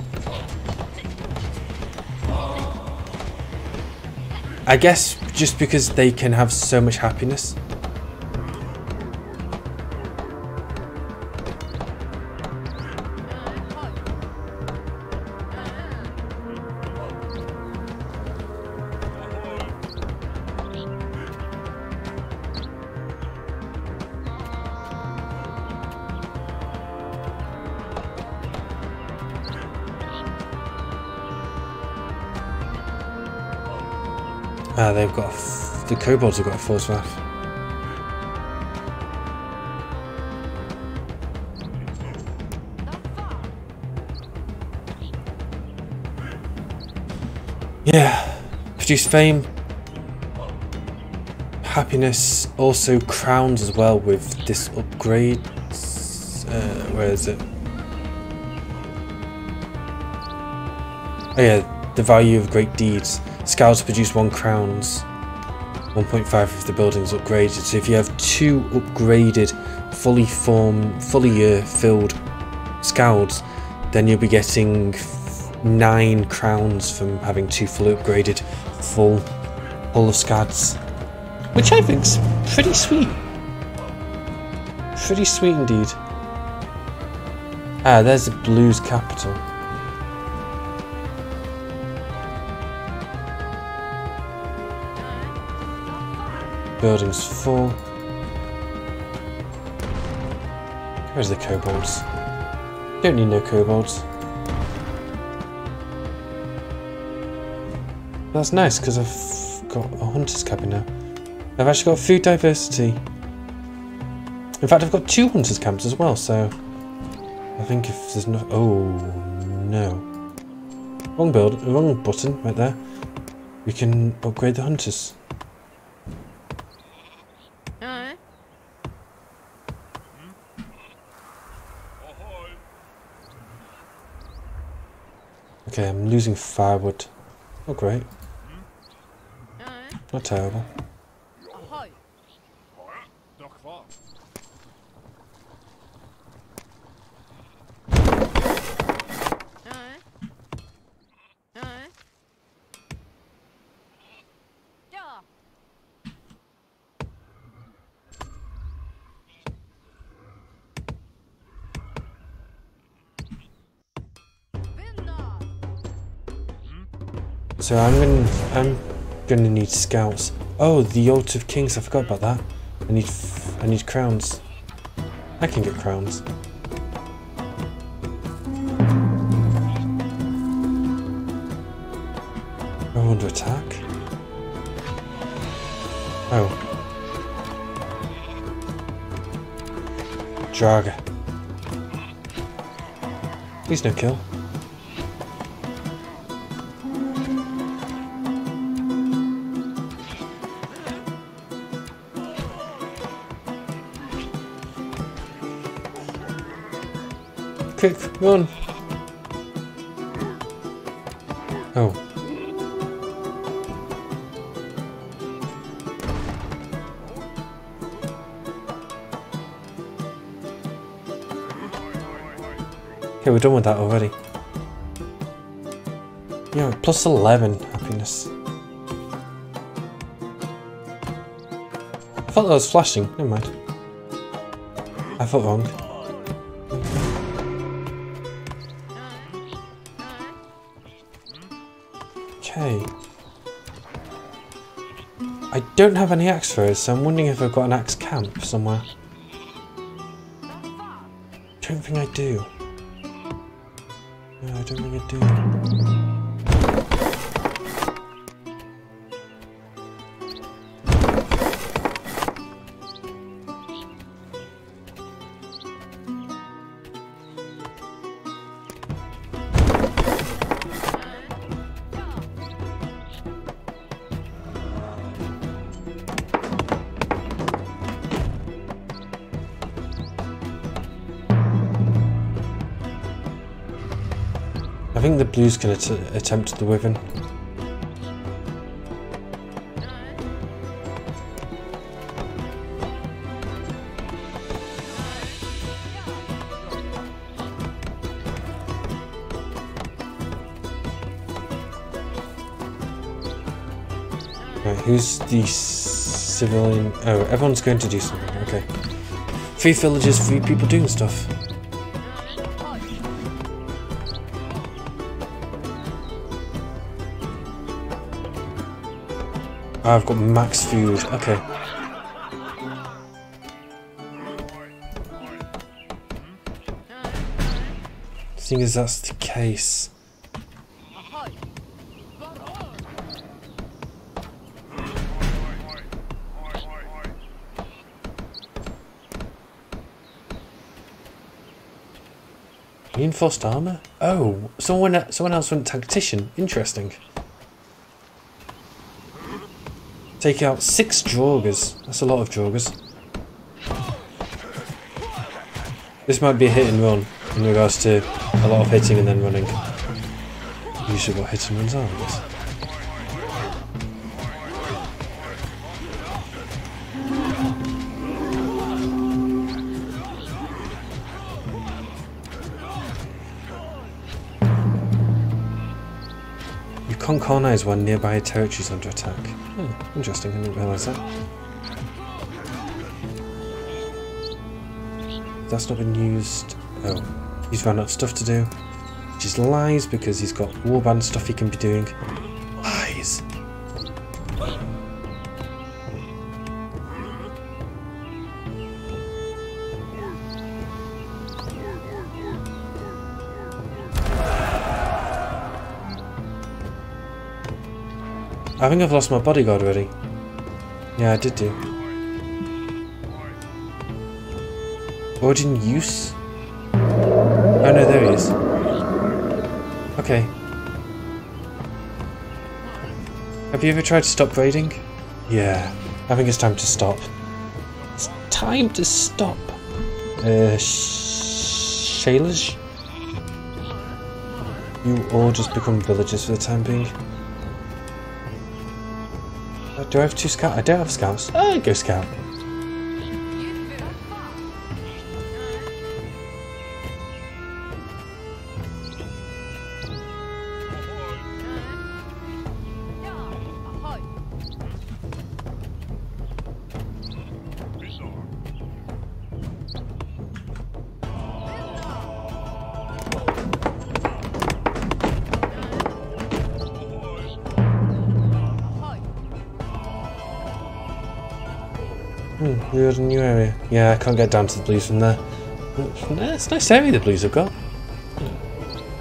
I guess just because they can have so much happiness. Ah, they've got f the kobolds have got a force wrath. Yeah, produce fame, happiness, also crowns as well with this upgrade. Uh, where is it? Oh yeah, the value of great deeds. Scouts produce one crowns, one point five if the building's upgraded. So if you have two upgraded, fully formed, fully uh, filled scouts, then you'll be getting nine crowns from having two fully upgraded, full, full of scouts, which I think's pretty sweet, pretty sweet indeed. Ah, there's the Blues capital. Building's full. Where's the kobolds? Don't need no kobolds. That's nice because I've got a hunter's cabin now. I've actually got food diversity. In fact, I've got two hunters' camps as well, so I think if there's no... Oh, no. Wrong build, wrong button right there. We can upgrade the hunters. Okay, I'm losing firewood. Oh, great. Not terrible. So I'm gonna I'm gonna need scouts. Oh, the Altar of Kings. I forgot about that. I need f I need crowns. I can get crowns. Oh, under attack. Oh. Draugr. Please no kill. Quick, run! Oh. Okay, we're done with that already. Yeah, plus eleven happiness. I thought that was flashing, never mind. I thought wrong. Okay. I don't have any axe throws, so I'm wondering if I've got an axe camp somewhere. Don't think I do. No, I don't think I do. I think the blues can att attempt the Wyvern. Right, who's the civilian? Oh, everyone's going to do something, okay. Three villages, three people doing stuff. I've got max food, okay. The thing is, that's the case. Reinforced armor? Oh, someone, someone else went Tactician. Interesting. Take out six Draugrs. That's a lot of Draugrs. This might be a hit and run in regards to a lot of hitting and then running. Usually what hit and runs are, I guess. You can't colonize when nearby territory is under attack. Oh, interesting, I didn't realise that. That's not been used. Oh, he's run out of stuff to do. Which is lies, because he's got warband stuff he can be doing. Lies! I think I've lost my bodyguard already. Yeah, I did do. Odin use? Oh no, there he is. Okay. Have you ever tried to stop raiding? Yeah, I think it's time to stop. It's time to stop. Uh, sh Shalish? You all just become villagers for the time being. Do I have two scouts? I don't have scouts. Oh, go scout. Hmm, there's a new area. Yeah, I can't get down to the blues from there. From there, it's a nice area the blues have got.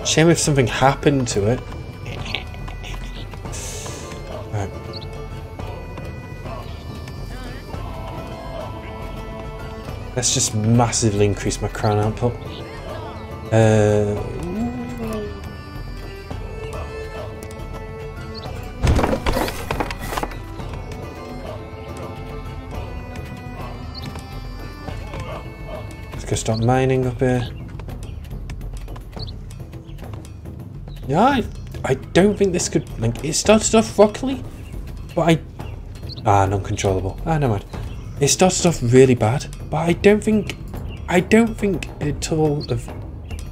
Shame if something happened to it. Right. Let's just massively increase my crown output. Uh, let's go start mining up here. Yeah, I, I don't think this could, like, it started off rockily, but I, ah, non-controllable, ah, never mind. It started off really bad, but I don't think, I don't think at all of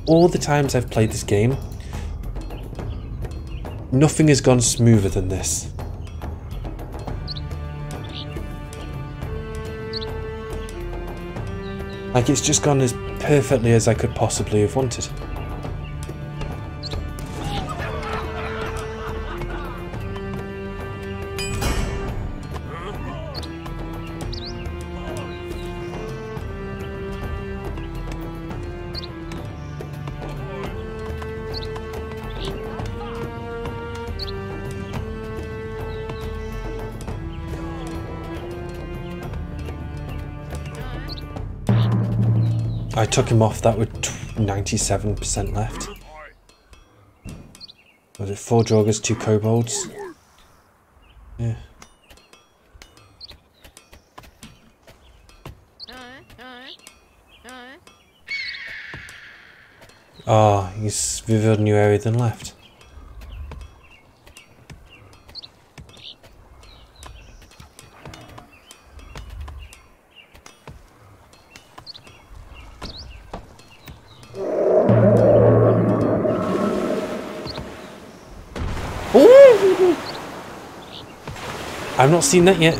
all the times I've played this game, nothing has gone smoother than this. Like, it's just gone as perfectly as I could possibly have wanted. I took him off, that with ninety-seven percent left. Was it four Draugrs, two Kobolds? Yeah. Ah, oh, he's revealed a new area then left. I've not seen that yet.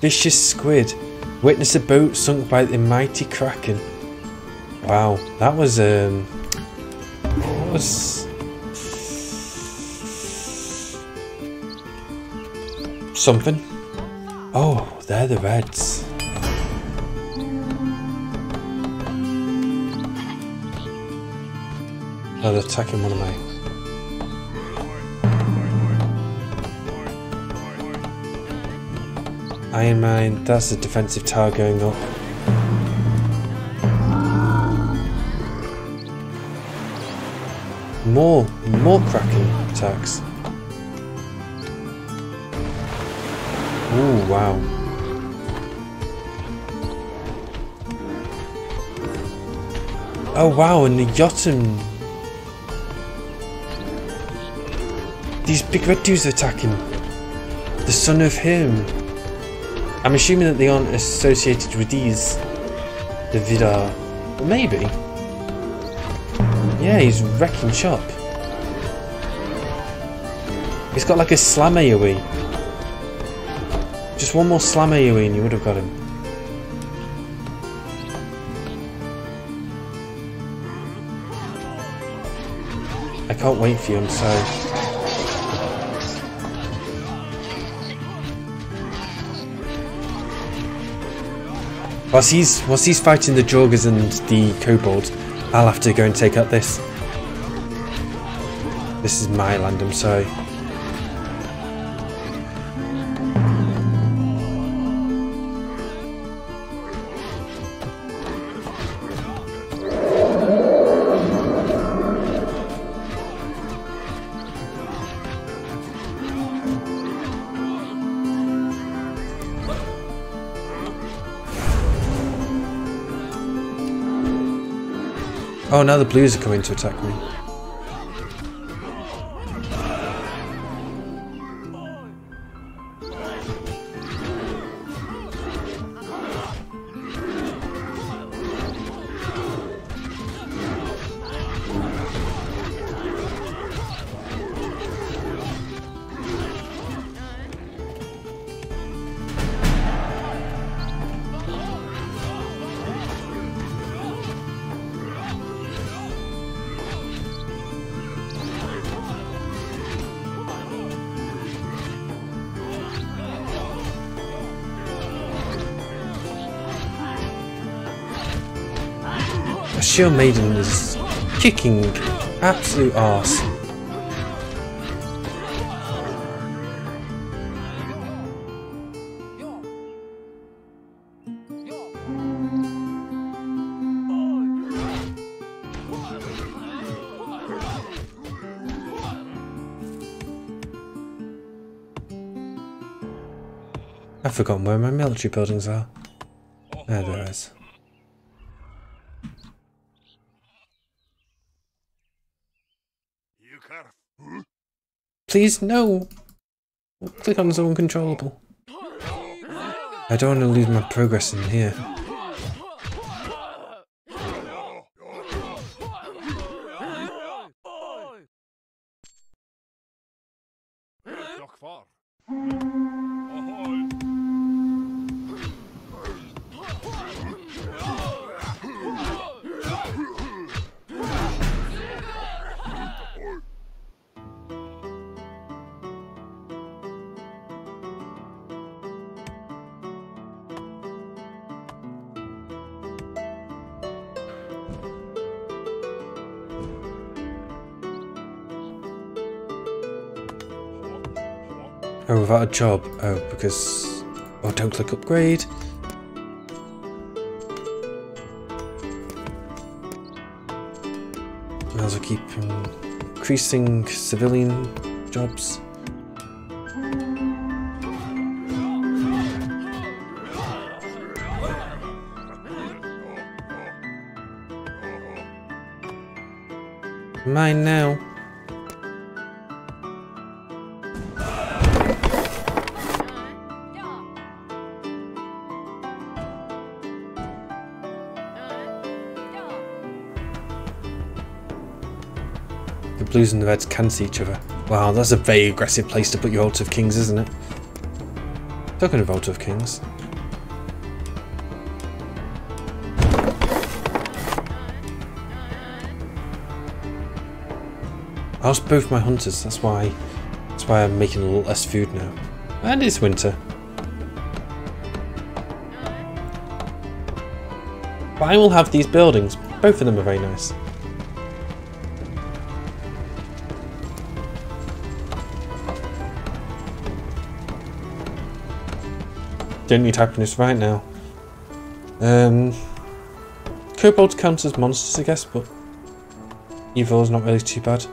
Vicious squid. Witness a boat sunk by the mighty Kraken. Wow, that was um that was something. Oh, they're the Reds. Oh, they're attacking one of my Iron Mine, that's a defensive tower going up. More, more Kraken attacks. Ooh, wow. Oh wow, and the Jotun. These big red dudes are attacking. The son of him. I'm assuming that they aren't associated with these, the Vidar, but maybe. Yeah, he's wrecking shop. He's got like a slam AoE. Just one more slam AoE and you would have got him. I can't wait for you, I'm sorry. Whilst he's, whilst he's fighting the Draugrs and the Kobold, I'll have to go and take out this. This is my land, I'm sorry. Oh, now the blues are coming to attack me. sure Maiden is kicking absolute arse. I've forgotten where my military buildings are. There, there is. Please, no! Click on so uncontrollable. I don't want to lose my progress in here. Oh, without a job. Oh, because... Oh, don't click upgrade. Might as well keep increasing civilian jobs. Mine now. Blues and the Reds can see each other. Wow, that's a very aggressive place to put your Altar of Kings, isn't it? Talking of Altar of Kings. I lost both my hunters, that's why that's why I'm making a little less food now. And it's winter. But I will have these buildings. Both of them are very nice. Don't need happiness right now. Um, Kobold counts as monsters, I guess, but evil is not really too bad.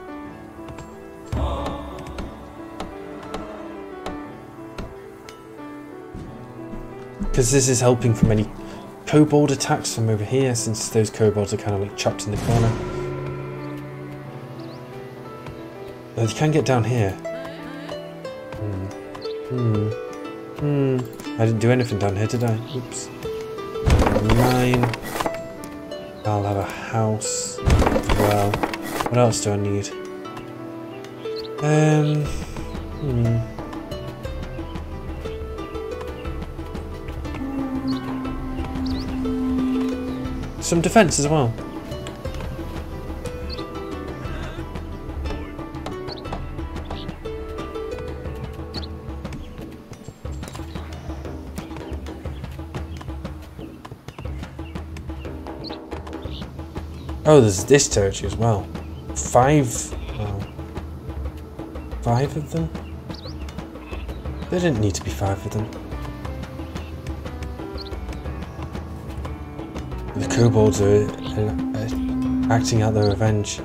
Because this is helping from any Kobold attacks from over here, since those Kobolds are kind of like trapped in the corner. But you can get down here. Hmm. Hmm. Hmm. I didn't do anything down here, did I? Oops. Nine. I'll have a house as well. What else do I need? Um. Hmm. Some defense as well. Oh, there's this territory as well. Five... Oh, five of them? There didn't need to be five of them. The Kobolds are uh, uh, acting out their revenge.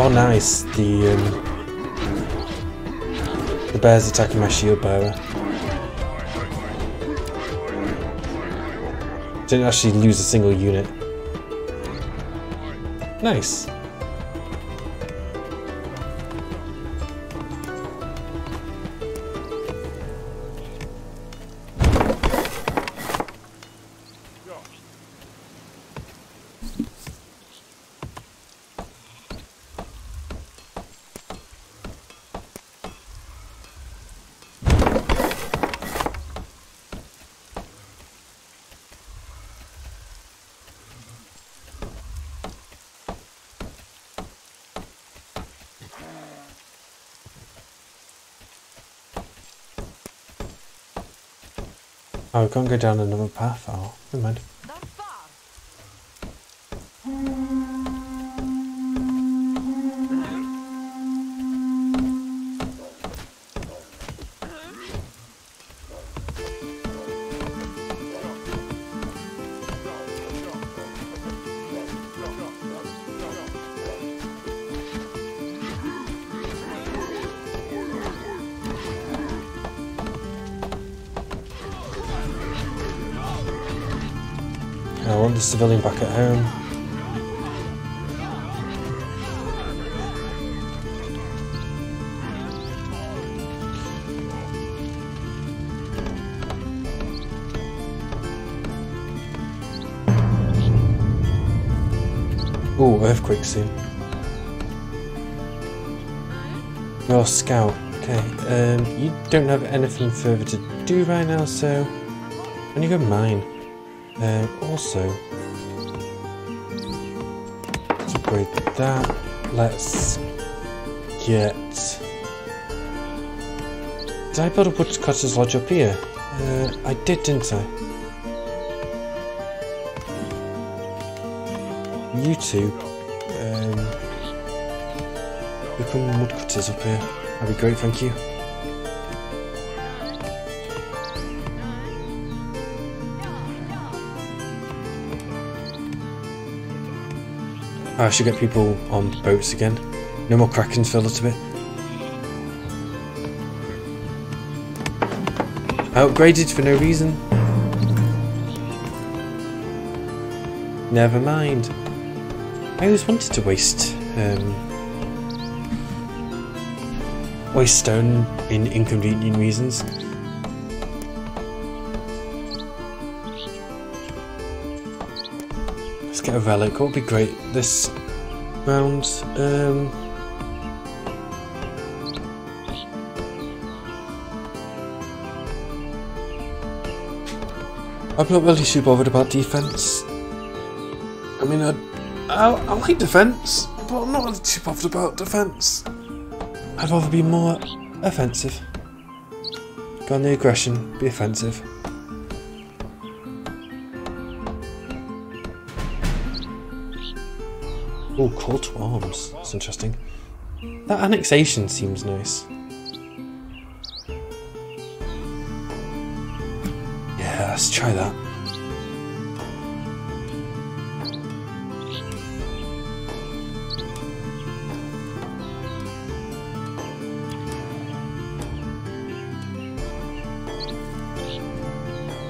Oh nice, the um, the bear's attacking my shield bearer. Didn't actually lose a single unit. Nice. Oh, we can't go down another path. Oh, never mind. I want the civilian back at home. Ooh, earthquake soon. Your scout. Okay, um, you don't have anything further to do right now, so when you go mine. Um, also, let's upgrade that. Let's get. Did I build a woodcutter's lodge up here? Uh, I did, didn't I? You two um, become woodcutters up here. That'd be great, thank you. I should get people on boats again. No more Krakens for a little bit. I upgraded for no reason. Never mind. I always wanted to waste um, waste stone in inconvenient reasons. Get a relic, that would be great this round. Um, I'm not really too bothered about defense. I mean, I, I, I like defense, but I'm not really too bothered about defense. I'd rather be more offensive. Go on the aggression, be offensive. Oh, call to arms. That's interesting. That annexation seems nice. Yeah, let's try that.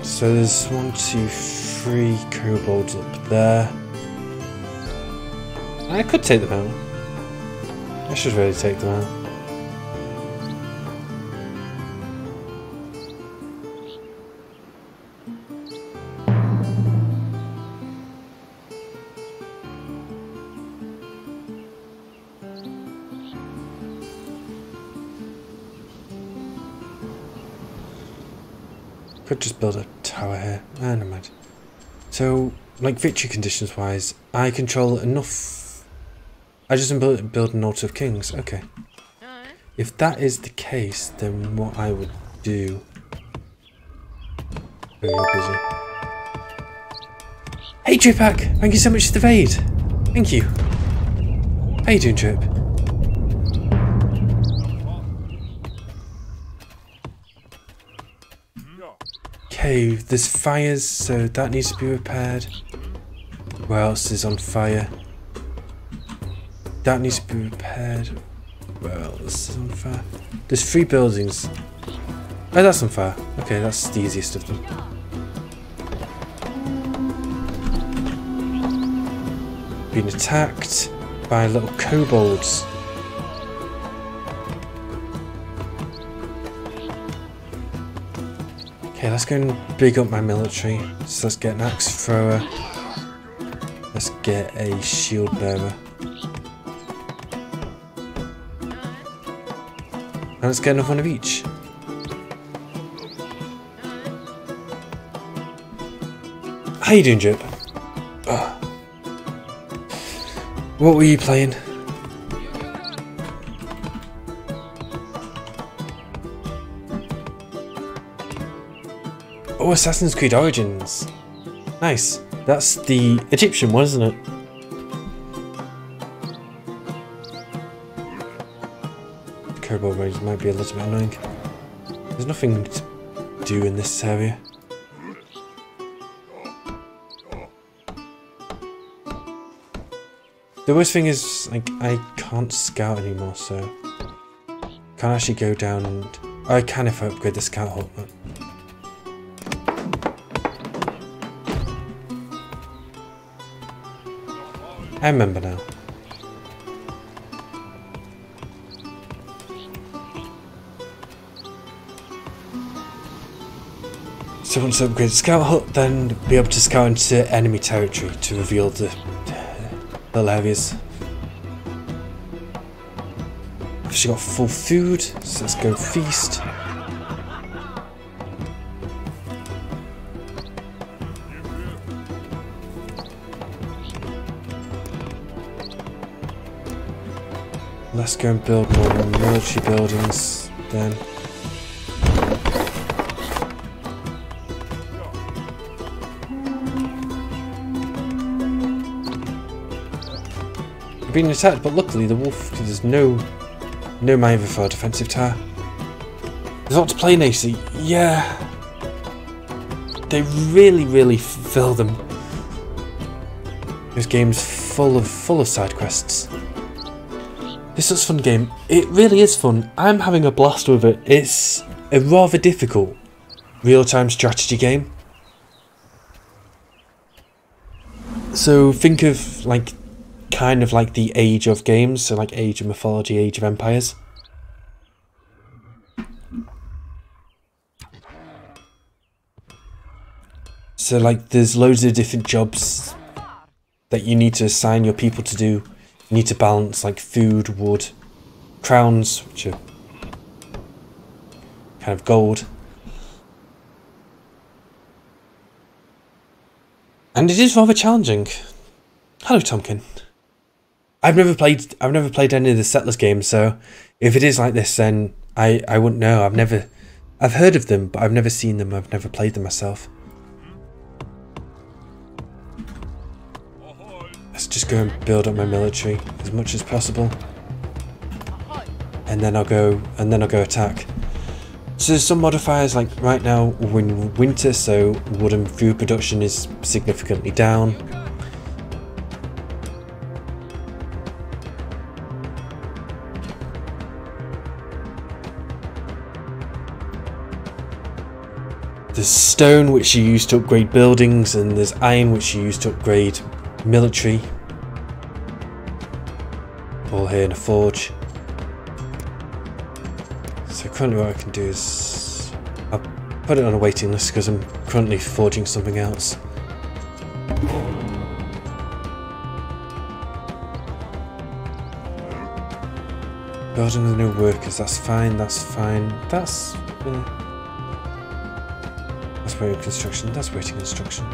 So there's one, two, three kobolds up there. I could take them out. I should really take them out. Could just build a tower here. I don't mind. So, like victory conditions wise, I control enough. I just build, build an Altar of Kings, okay. If that is the case, then what I would do... Very busy. Hey Tripak! Thank you so much for the raid! Thank you! How you doing, Trip? Okay, there's fires, so that needs to be repaired. What else is on fire? That needs to be repaired. Well, this is unfair. There's three buildings. Oh, that's unfair. Okay, that's the easiest of them. Been attacked by little kobolds. Okay, let's go and big up my military. So let's get an axe thrower. Let's get a shield bearer. And let's get enough one of each. How you doing, Jip? Oh. What were you playing? Oh, Assassin's Creed Origins. Nice. That's the Egyptian one, isn't it? Kobold raids might be a little bit annoying. There's nothing to do in this area. The worst thing is, like, I can't scout anymore, so can't actually go down and... Oh, I can if I upgrade the scout hut, but... I remember now. So once I upgrade the scout hut, then be able to scout into enemy territory to reveal the little areas. I've actually got full food, so let's go feast. Let's go and build more military buildings then. We've been attacked, but luckily the wolf, there's no no maneuver for a defensive tower. There's a lot to play in A C. Yeah. They really, really fill them. This game's full of full of side quests. This is a fun game. It really is fun. I'm having a blast with it. It's a rather difficult real-time strategy game. So think of like kind of like the Age of games, so like Age of Mythology, Age of Empires. So like there's loads of different jobs that you need to assign your people to do. You need to balance like food, wood, crowns, which are kind of gold. And it is rather challenging. Hello, Tomkin. I've never played I've never played any of the Settlers games, so if it is like this then I, I wouldn't know. I've never I've heard of them, but I've never seen them, I've never played them myself. Let's just go and build up my military as much as possible, and then I'll go and then I'll go attack. So there's some modifiers, like right now we're in winter, so wood and food production is significantly down. There's stone which you use to upgrade buildings, and there's iron which you use to upgrade military. All here in a forge. So currently what I can do is I'll put it on a waiting list because I'm currently forging something else. Building with no workers, that's fine, that's fine, that's... Uh, that's waiting construction, that's waiting construction.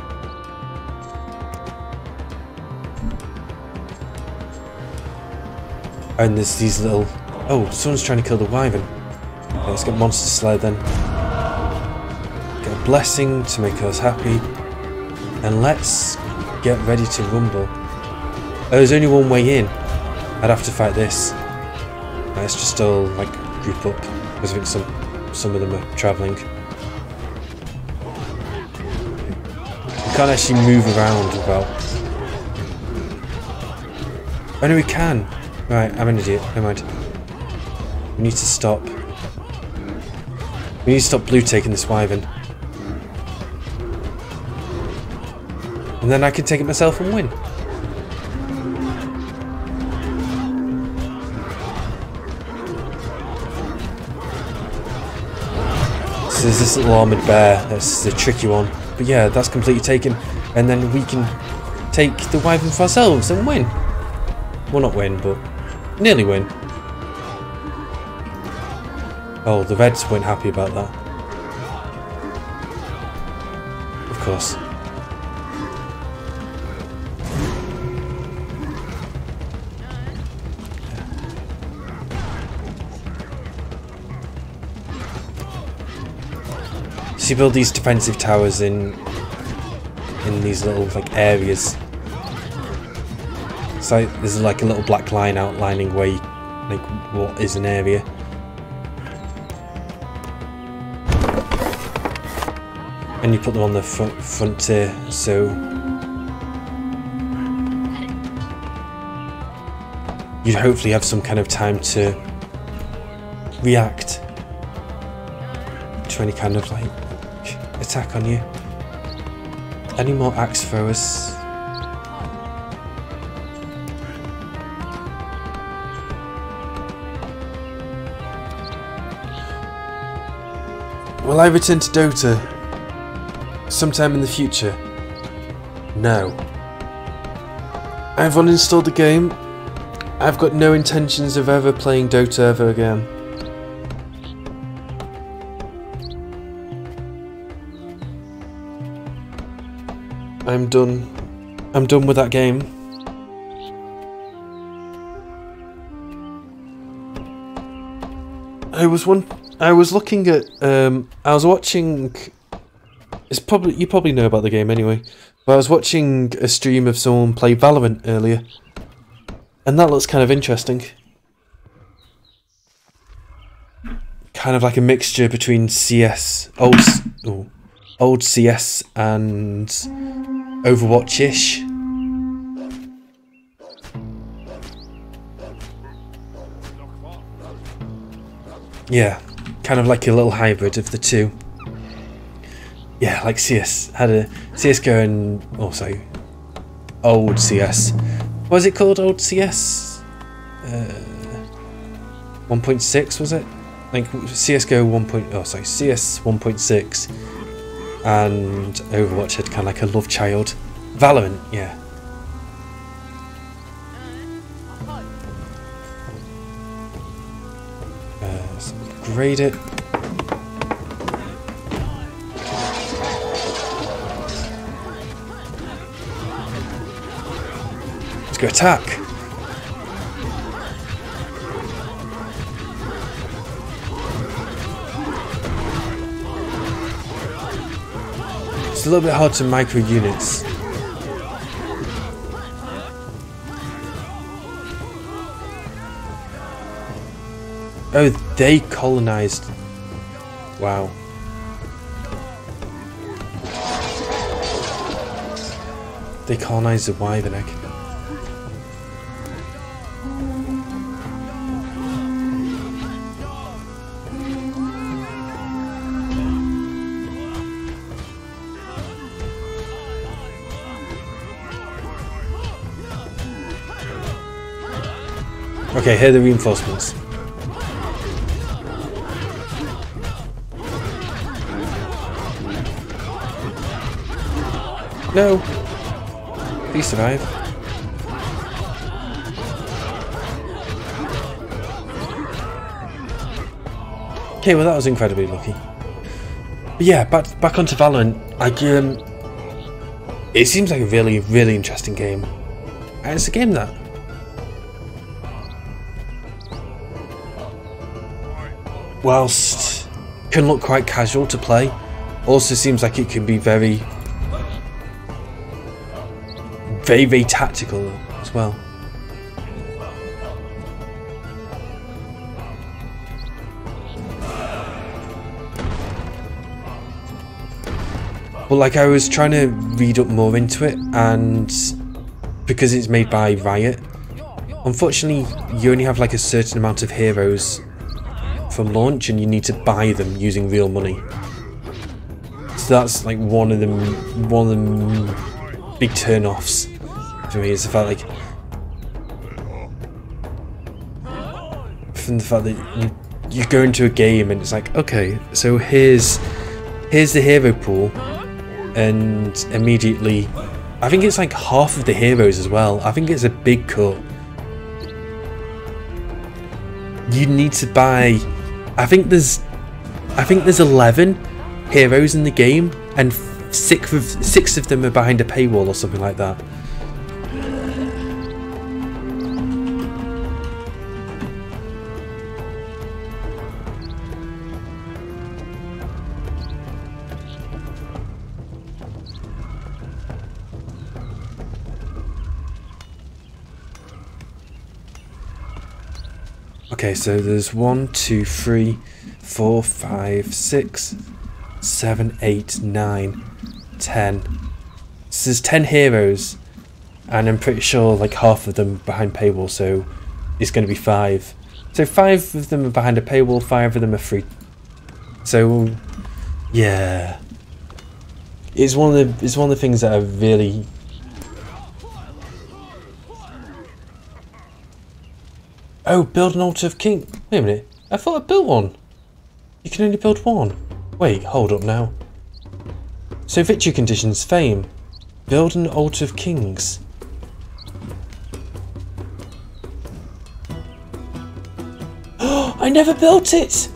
And there's these little... Oh, someone's trying to kill the Wyvern. Yeah, let's get Monster Slayer then. Get a blessing to make us happy. And let's get ready to rumble. Oh, there's only one way in. I'd have to fight this. Let's just all, like, group up. Because I think some, some of them are travelling. We can't actually move around without... Oh no, we can! Right, I'm an idiot. Never mind. We need to stop. We need to stop blue taking this Wyvern. And then I can take it myself and win. So there's this little armoured bear. That's the tricky one. But yeah, that's completely taken. And then we can take the Wyvern for ourselves and win. Well, not win, but... nearly win. Oh, the Reds weren't happy about that. Of course. So you build these defensive towers in in these little like areas. So like, there's like a little black line outlining where you, like what is an area. And you put them on the front, frontier, so you'd hopefully have some kind of time to react to any kind of like attack on you. Any more axe throwers? Will I return to Dota sometime in the future? No. I've uninstalled the game. I've got no intentions of ever playing Dota ever again. I'm done. I'm done with that game. I was one. I was looking at. Um, I was watching. It's probably, you probably know about the game anyway, but I was watching a stream of someone play Valorant earlier, and that looks kind of interesting. Kind of like a mixture between C S, old, oh, old C S and Overwatch-ish. Yeah, kind of like a little hybrid of the two. Yeah, like C S had a C S G O and also old C S. What was it called? Old C S? Uh, one point six was it? Like C S G O one point oh, sorry, C S one point six, and Overwatch had kind of like a love child. Valorant, yeah. Uh, so grade it. Attack. It's a little bit hard to micro units. Oh, they colonized. Wow. They colonized the Wyvern egg. Okay, here are the reinforcements. No! Please survive. Okay, well that was incredibly lucky. But yeah, back, back onto Valorant. Like, um, it seems like a really, really interesting game. And it's a game that whilst can look quite casual to play, also seems like it can be very, very, very tactical as well. But like I was trying to read up more into it, and because it's made by Riot, unfortunately you only have like a certain amount of heroes from launch, and you need to buy them using real money. So that's like one of the one of the big turn-offs for me, is the fact like from the fact that you, you go into a game and it's like, okay, so here's here's the hero pool, and immediately I think it's like half of the heroes as well. I think it's a big cut. You need to buy. I think there's, I think there's eleven heroes in the game, and six of six of them are behind a paywall or something like that. Okay, so there's one, two, three, four, five, six, seven, eight, nine, ten. So there's ten heroes, and I'm pretty sure like half of them are behind paywall, so it's going to be five. So five of them are behind a paywall, five of them are free. So yeah, it's one of the it's one of the things that I really. Oh, build an altar of king. Wait a minute. I thought I built one. You can only build one. Wait, hold up now. So victory conditions, fame. Build an altar of kings. Oh, I never built it.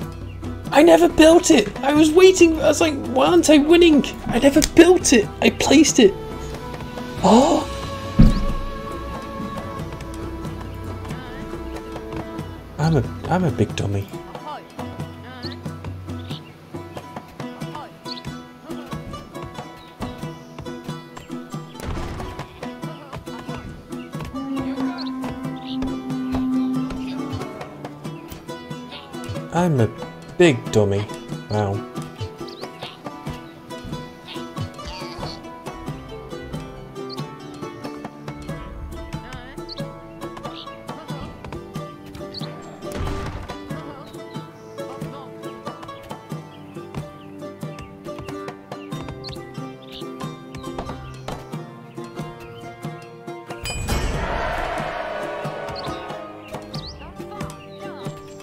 I never built it. I was waiting. I was like, why aren't I winning? I never built it. I placed it. Oh. I'm a, I'm a big dummy. I'm a big dummy. Wow.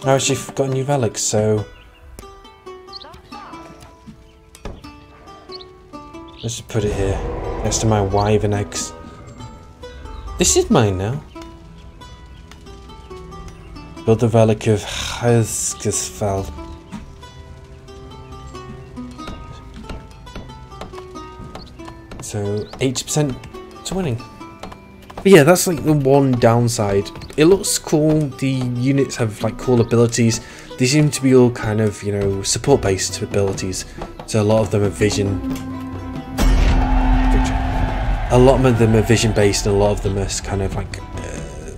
I've actually got a new relic, so let's just put it here next to my wyvern eggs. This is mine now. Build the relic of Hezgesfell. So eighty percent to winning. But yeah, that's like the one downside. It looks cool, the units have like cool abilities. They seem to be all kind of, you know, support based abilities. So a lot of them are vision. A lot of them are vision based and a lot of them are kind of like uh,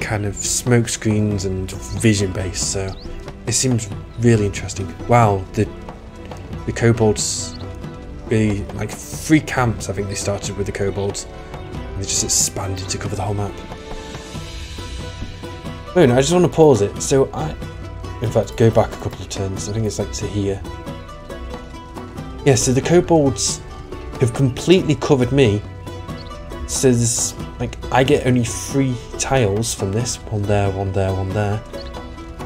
kind of smoke screens and vision based. So it seems really interesting. Wow, the the kobolds. Really, like three camps, I think they started with the kobolds. And they just expanded to cover the whole map. Wait a minute, I just want to pause it. So I, in fact, go back a couple of turns. I think it's like to here. Yeah, so the kobolds have completely covered me. So there's, like, I get only three tiles from this. One there, one there, one there.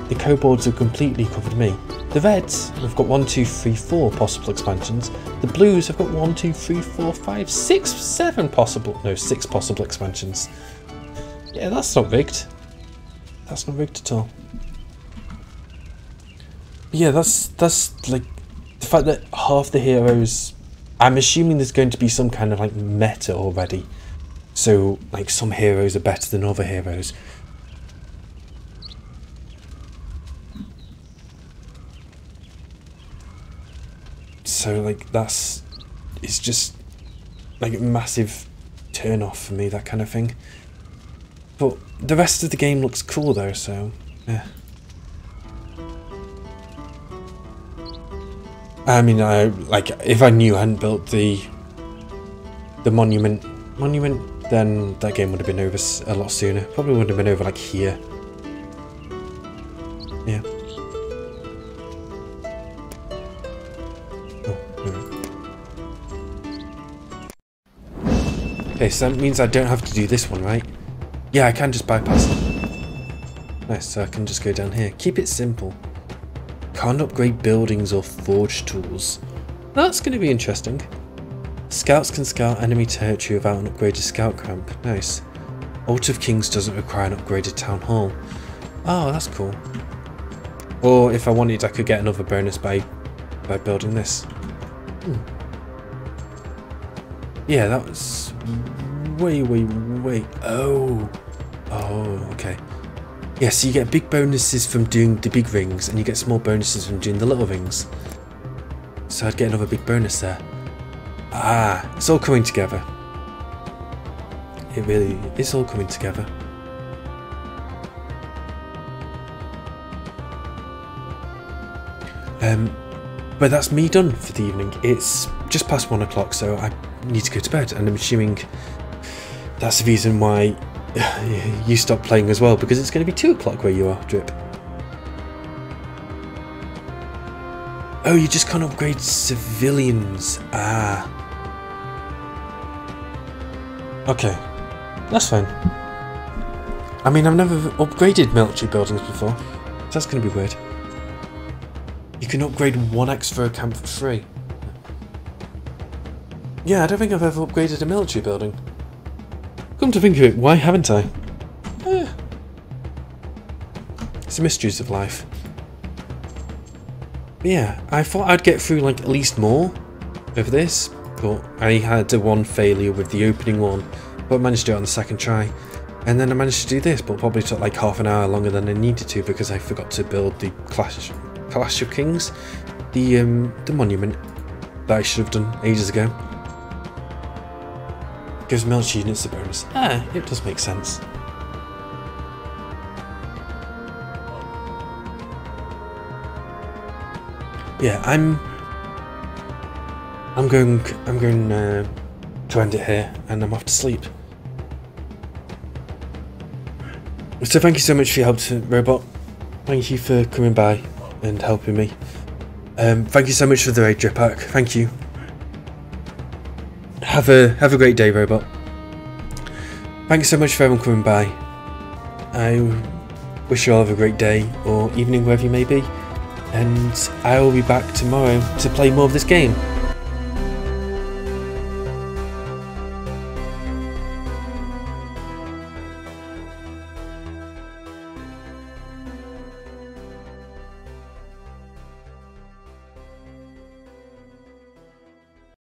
The kobolds have completely covered me. The reds have got one, two, three, four possible expansions. The blues have got one, two, three, four, five, six, seven possible. No, six possible expansions. Yeah, that's not rigged. That's not rigged at all. But yeah, that's that's like the fact that half the heroes. I'm assuming there's going to be some kind of like meta already. So like some heroes are better than other heroes. So like that's, it's just like a massive turn off for me, that kind of thing. But the rest of the game looks cool though, so yeah. I mean, I like if I knew I hadn't built the the monument monument, then that game would have been over a lot sooner. Probably would have been over like here. Yeah. Okay, so that means I don't have to do this one, right? Yeah, I can just bypass it. Nice, so I can just go down here. Keep it simple. Can't upgrade buildings or forge tools. That's going to be interesting. Scouts can scout enemy territory without an upgraded scout camp. Nice. Altar of Kings doesn't require an upgraded town hall. Oh, that's cool. Or if I wanted, I could get another bonus by, by building this. Hmm. Yeah, that was way, way, way. Oh, oh, okay. Yeah, so you get big bonuses from doing the big rings, and you get small bonuses from doing the little rings. So I'd get another big bonus there. Ah, it's all coming together. It really, it's all coming together. Um, but that's me done for the evening. It's just past one o'clock, so I need to go to bed, and I'm assuming that's the reason why you stopped playing as well, because it's going to be two o'clock where you are, Drip. Oh, you just can't upgrade civilians. Ah. Okay, that's fine. I mean, I've never upgraded military buildings before. That's going to be weird. You can upgrade one extra camp for free. Yeah, I don't think I've ever upgraded a military building. Come to think of it, why haven't I? Eh. It's the mysteries of life. But yeah, I thought I'd get through like at least more of this, but I had a one failure with the opening one, but I managed to do it on the second try. And then I managed to do this, but probably took like half an hour longer than I needed to because I forgot to build the Clash, Clash of Kings, the um, the monument that I should have done ages ago. Gives military units a bonus. Ah, it does make sense. Yeah, I'm. I'm going. I'm going uh, to end it here, and I'm off to sleep. So thank you so much for your help, Robot. Thank you for coming by and helping me. Um, thank you so much for the raid, Drip Pack. Thank you. Have a have a great day, Robot. Thanks so much for everyone coming by. I wish you all have a great day or evening, wherever you may be. And I will be back tomorrow to play more of this game.